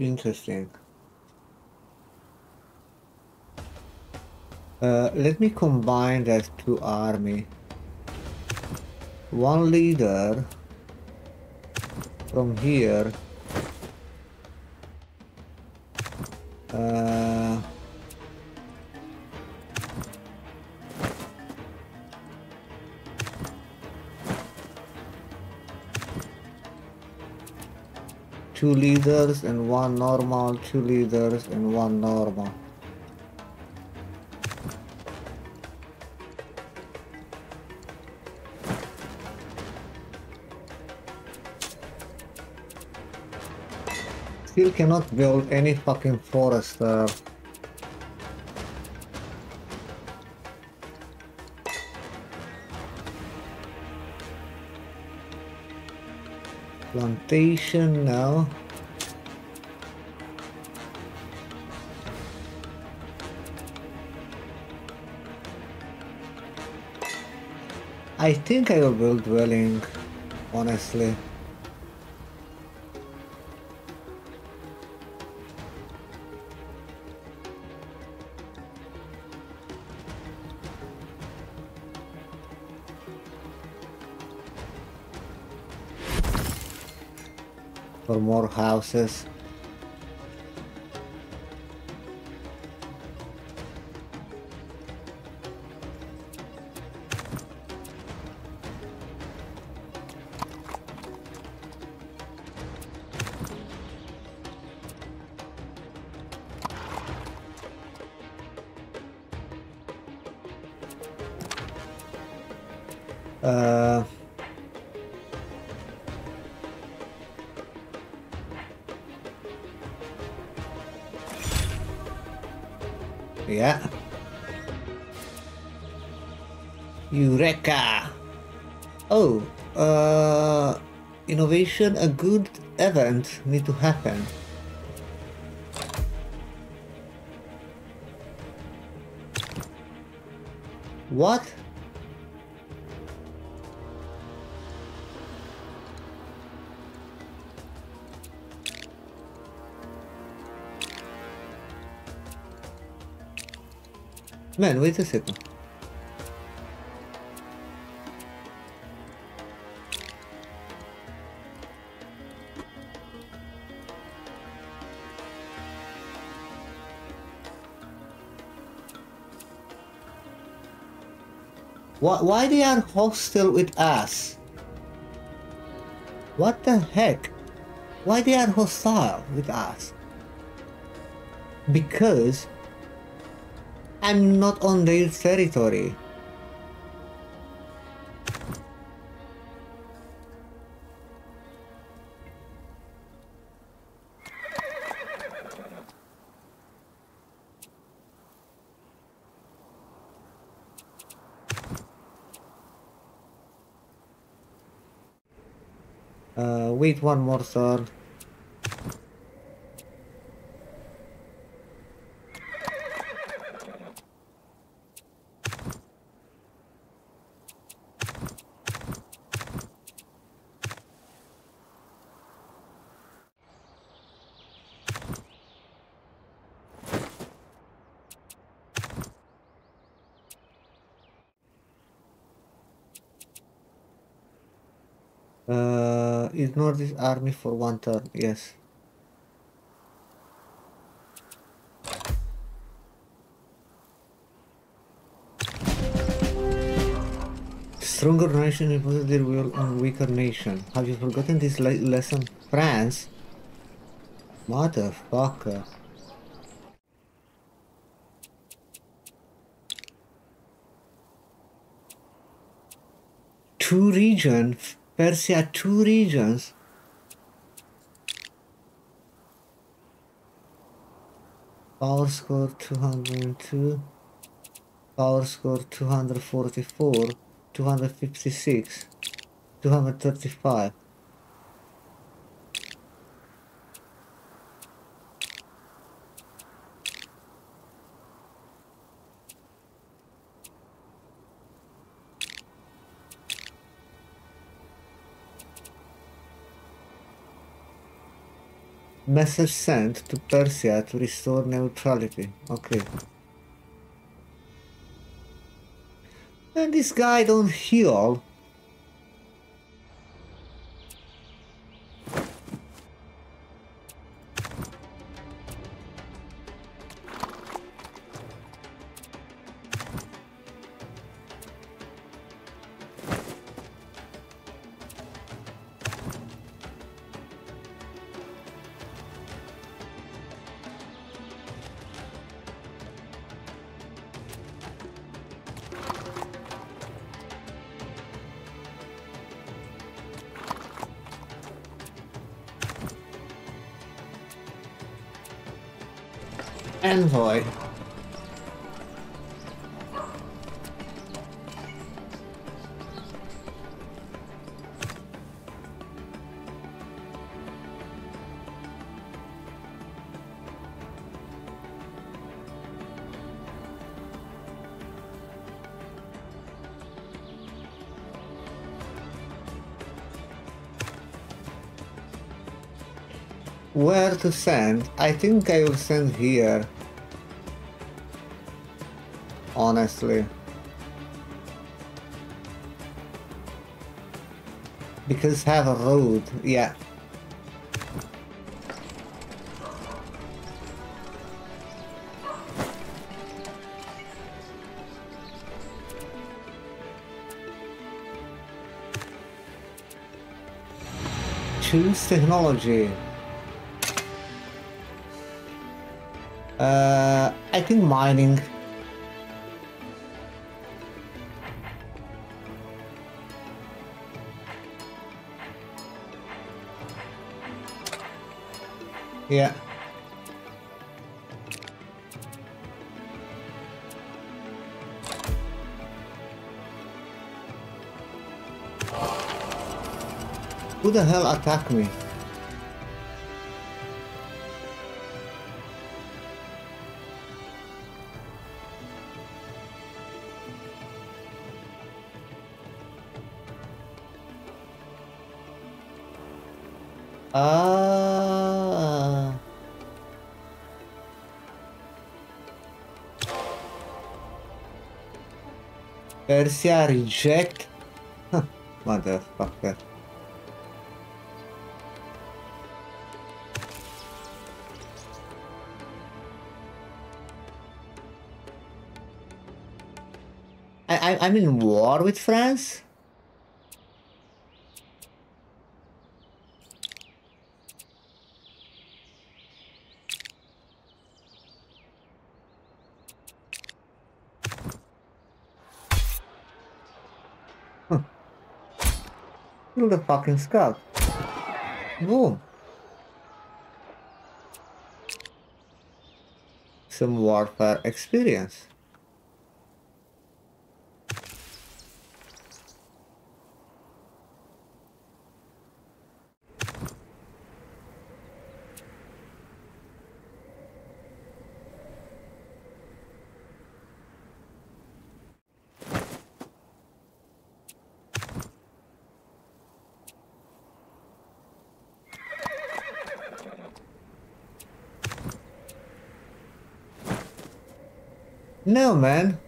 Interesting. Let me combine that two army. One leader from here. Two leaders and one normal, two leaders and one normal. Still cannot build any fucking forest there. Plantation now. I think I will build dwelling, honestly. For more houses. Yeah. Eureka! Oh, innovation, a good event need to happen. What? Man, wait a second. Why they are hostile with us? What the heck? Why they are hostile with us? Because I'm not on their territory. Wait one more turn. Ignore this army for one turn, yes. Stronger nation imposes their will on weaker nation. Have you forgotten this lesson? France? Motherfucker. Two regions. Persia, two regions. Power score 202. Power score 244. 256. 235. Message sent to Persia to restore neutrality. Okay. And this guy don't heal. Envoy. Where to send? I think I will send here. Honestly, because have a road, yeah. Choose technology. I think mining. Yeah. Who the hell attacked me? Persia reject? Motherfucker. I'm in war with France? The fucking scalp. Boom. Some warfare experience. No, man.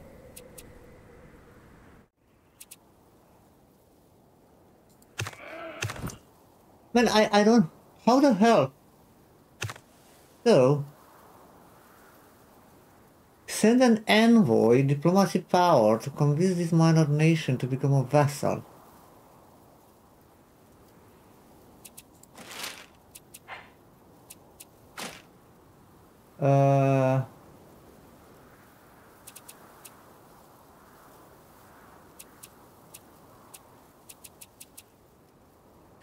Man, I don't... How the hell? So... Send an envoy, diplomacy power, to convince this minor nation to become a vassal.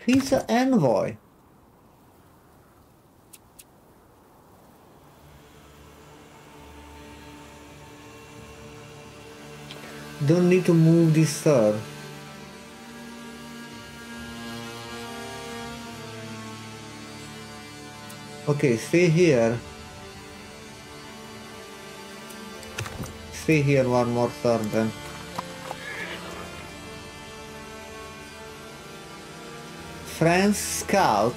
He's an envoy. Don't need to move this, sir. Okay, stay here. Stay here one more turn then. France scout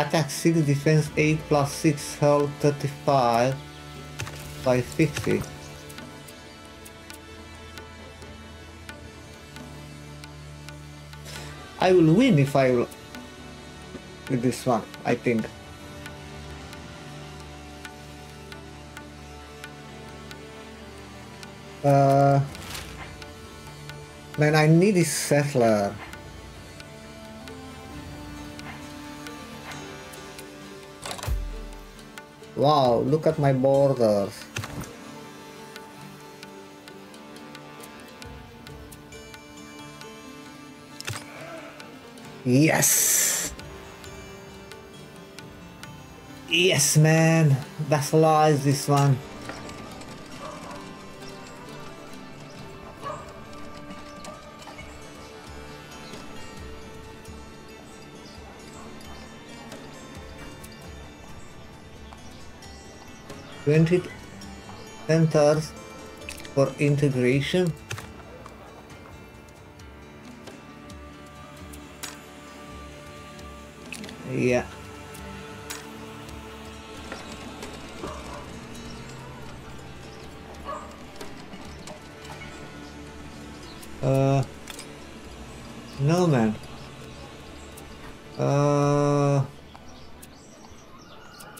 Attack 6, defense 8, plus 6, health 35 by 50. I will win if I will with this one, I think. Man, I need a settler. Wow, look at my borders. Yes! Yes, man! That's lies, this one. Twenty centers for integration. Yeah. No, man.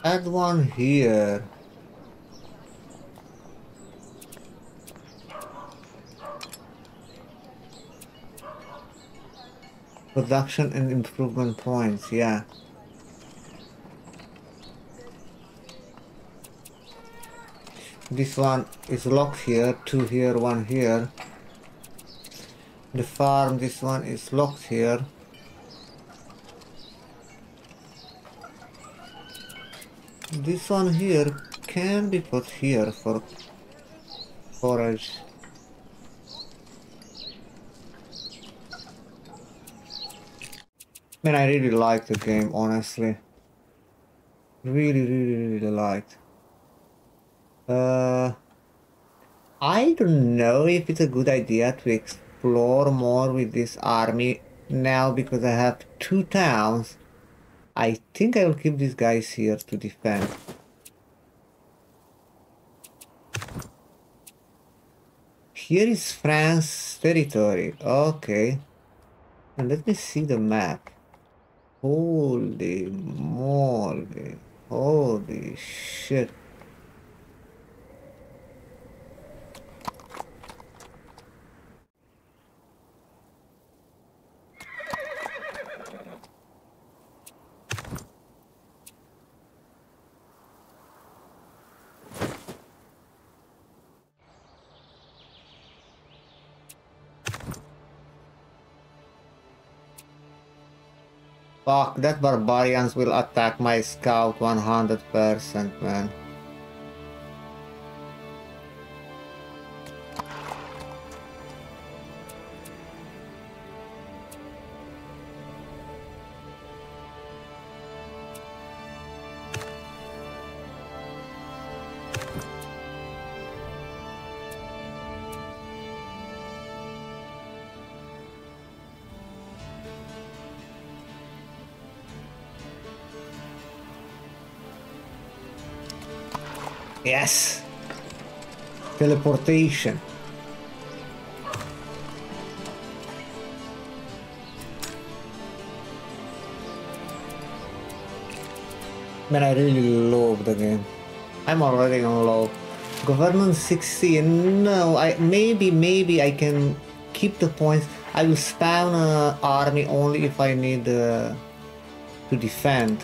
Add one here. Production and improvement points, yeah. This one is locked here, 2 here, 1 here. The farm, this one is locked here. This one here can be put here for forage. Man, I really like the game, honestly. Really liked. I don't know if it's a good idea to explore more with this army now because I have 2 towns. I think I will keep these guys here to defend. Here is France territory. Okay. And let me see the map. Holy moly, holy shit. Fuck, that barbarians will attack my scout 100%, man. Yes! Teleportation. Man, I really love the game. I'm already on low. Government 60. No, maybe I can keep the points. I will spawn an army only if I need to defend.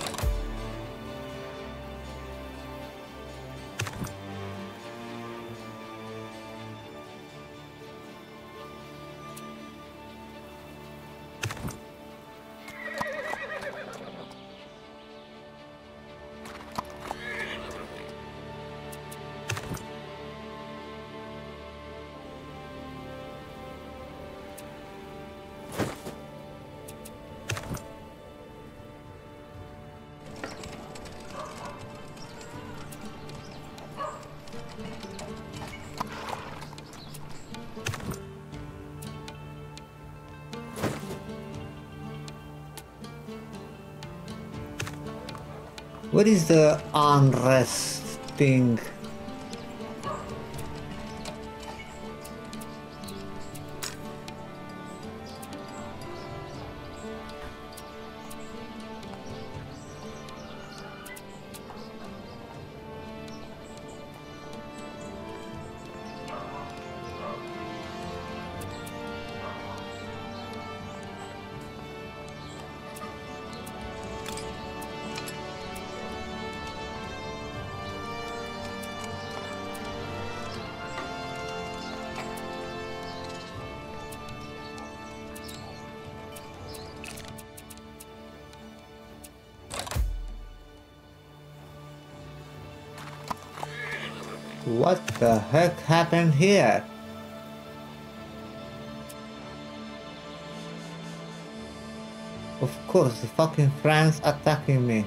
What is the unrest thing? What the heck happened here? Of course, the fucking France attacking me.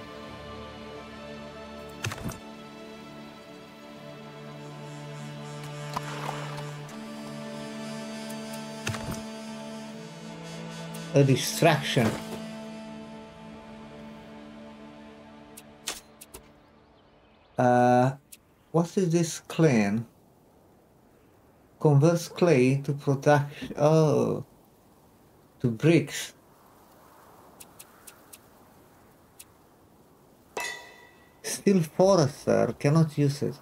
A distraction. What is this clan? Converts clay to production. Oh, to bricks. Still forester, cannot use it.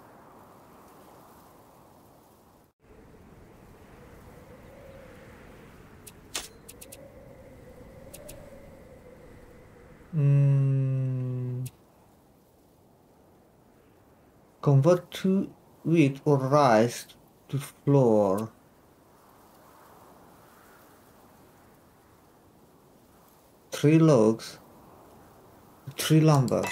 Convert to wheat or rice to flour. Three logs, three lumber.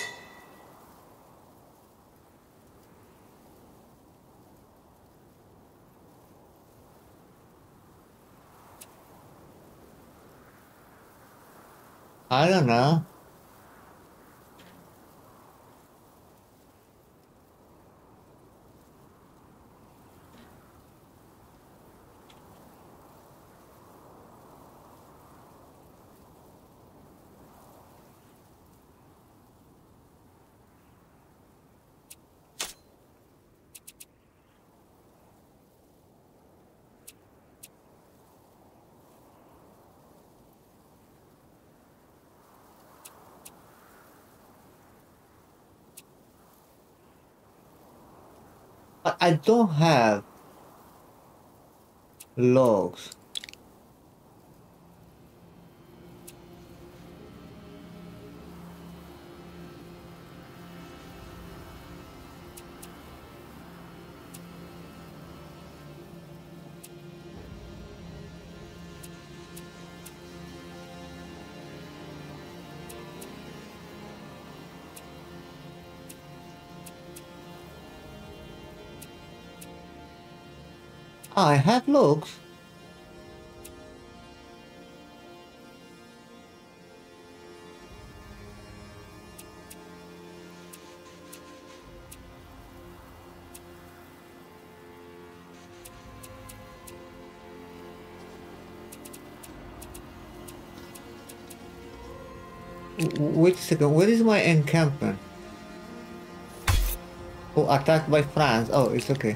I don't know. I don't have logs. I have logs. Wait a second, where is my encampment? Oh, attacked by France. Oh, it's okay.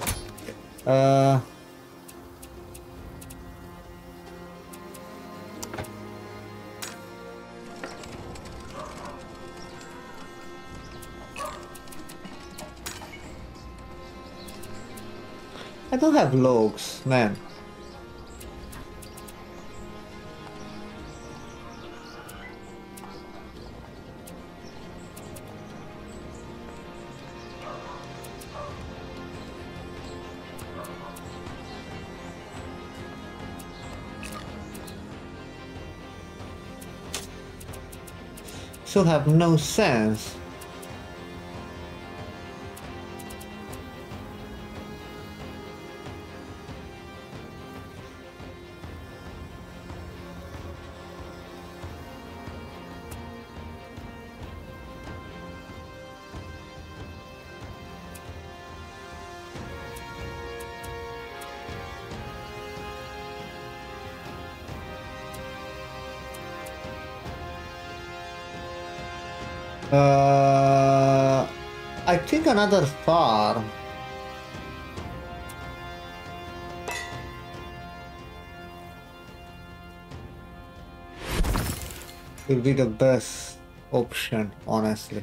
I don't have logs, man. Still have no sense. I think another farm. Will be the best option, honestly.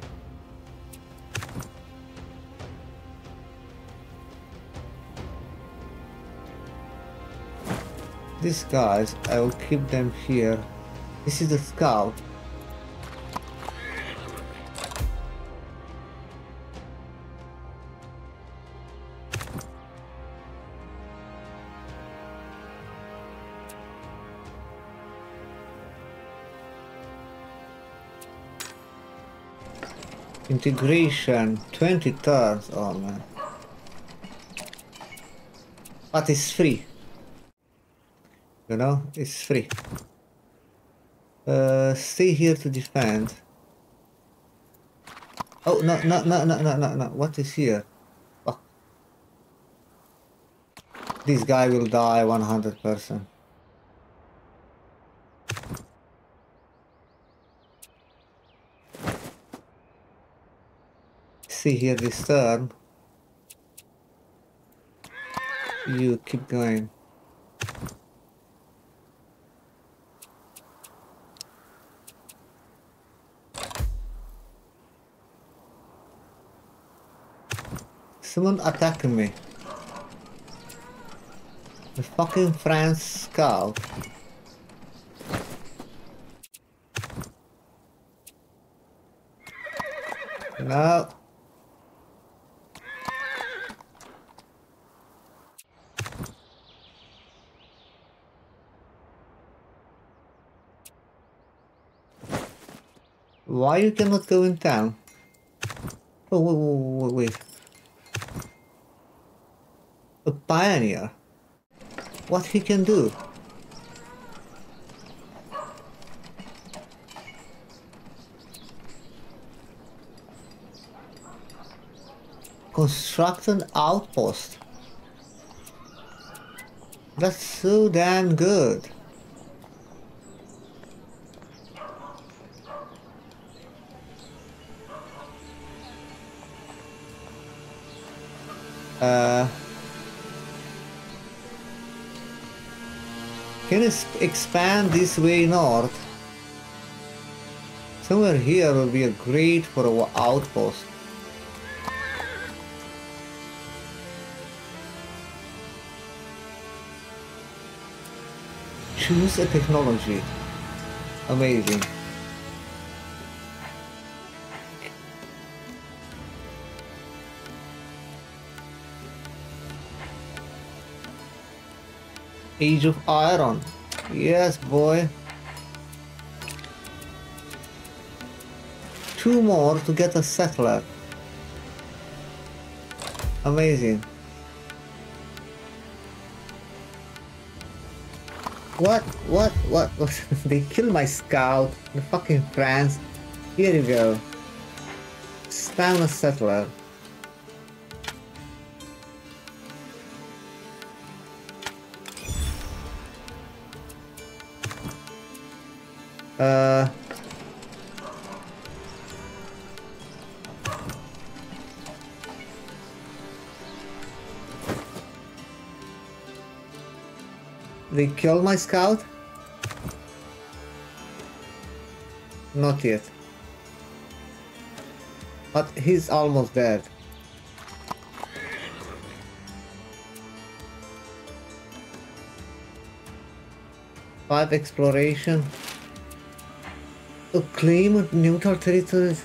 These guys, I will keep them here. This is the scout. Integration, 20 turns, oh man. But it's free. You know, it's free. Stay here to defend. Oh, no, no, no, no, no, no, no. What is here? Fuck. This guy will die 100%. See here this turn. You keep going. Someone attacking me. The fucking French scout. No. Why you cannot go in town? Oh, wait, wait. A pioneer. What he can do? Construct an outpost. That's so damn good. Can expand this way north. Somewhere here will be a great for our outpost. Choose a technology. Amazing. Age of Iron. Yes, boy. 2 more to get a settler. Amazing. What? They killed my scout. The fucking France. Here you go. Spam a settler. They killed my scout? Not yet. But he's almost dead. Five exploration. To claim a neutral territory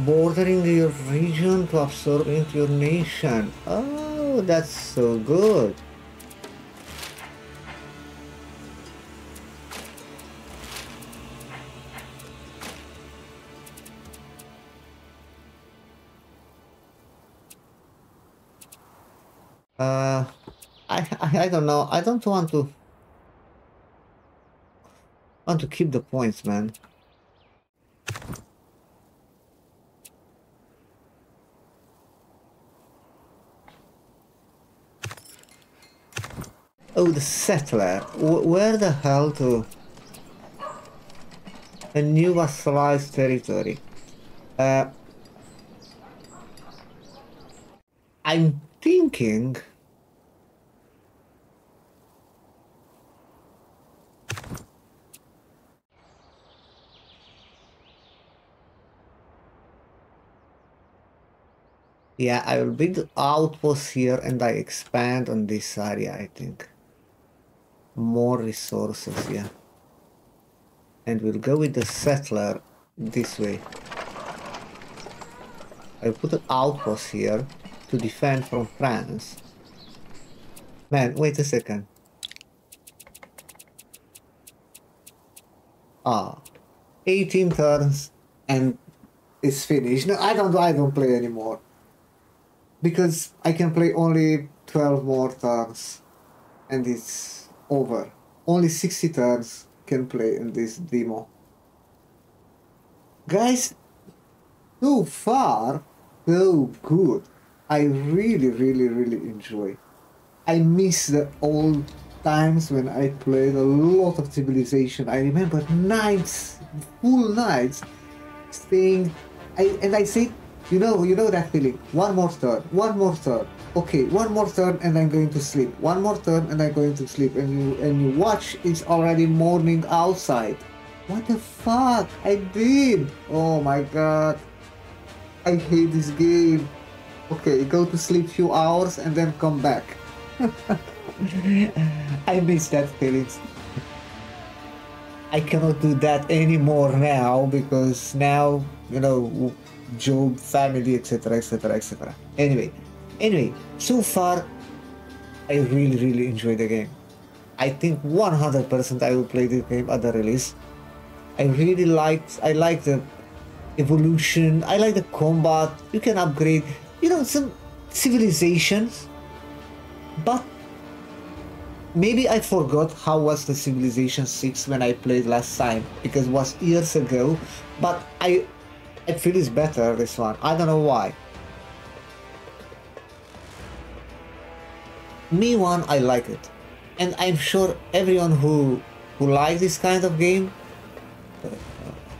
bordering your region to absorb into your nation. Oh, that's so good. I don't know. I don't want to keep the points, man. Oh, the settler. Where the hell to? A new vassalized territory. I'm thinking... Yeah, I will build outposts here and I expand on this area, I think. More resources, yeah. And we'll go with the settler this way. I'll put an outpost here to defend from France. Man, wait a second. Ah, 18 turns and it's finished. No, I don't play anymore. Because I can play only 12 more turns and it's over. Only 60 turns can play in this demo. Guys, so far, so good. I really enjoy. I miss the old times when I played a lot of Civilization. I remember nights, full nights, staying, and I say, you know that feeling. One more turn. Okay, one more turn and I'm going to sleep. One more turn and I'm going to sleep. And you watch, it's already morning outside. What the fuck I did? Oh my god. I hate this game. Okay, go to sleep few hours and then come back. I miss that feeling. I cannot do that anymore now because now, you know, job, family, etc, etc, etc. Anyway, so far I really enjoy the game. I think 100% I will play the game at the release. I like the evolution, I like the combat, you can upgrade, you know, some civilizations, but maybe I forgot how was the Civilization 6 when I played last time, because it was years ago, but I feel it's better this one. I don't know why. Me one, I like it, and I'm sure everyone who likes this kind of game,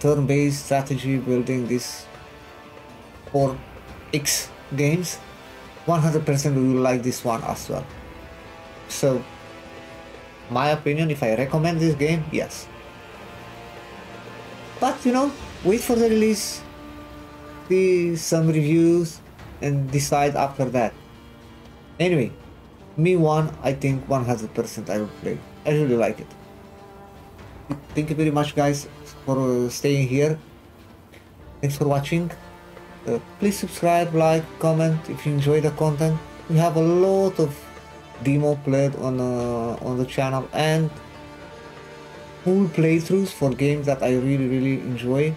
turn-based strategy building, this or X games, 100% will like this one as well. So, my opinion, if I recommend this game, yes. But you know, wait for the release, see some reviews, and decide after that. Anyway, me one, I think 100% I will play. I really like it. Thank you very much, guys, for staying here. Thanks for watching. Please subscribe, like, comment if you enjoy the content. We have a lot of demo played on the channel and full playthroughs for games that I really enjoy,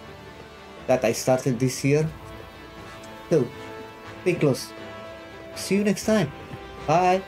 that I started this year. So, stay close. See you next time. Bye.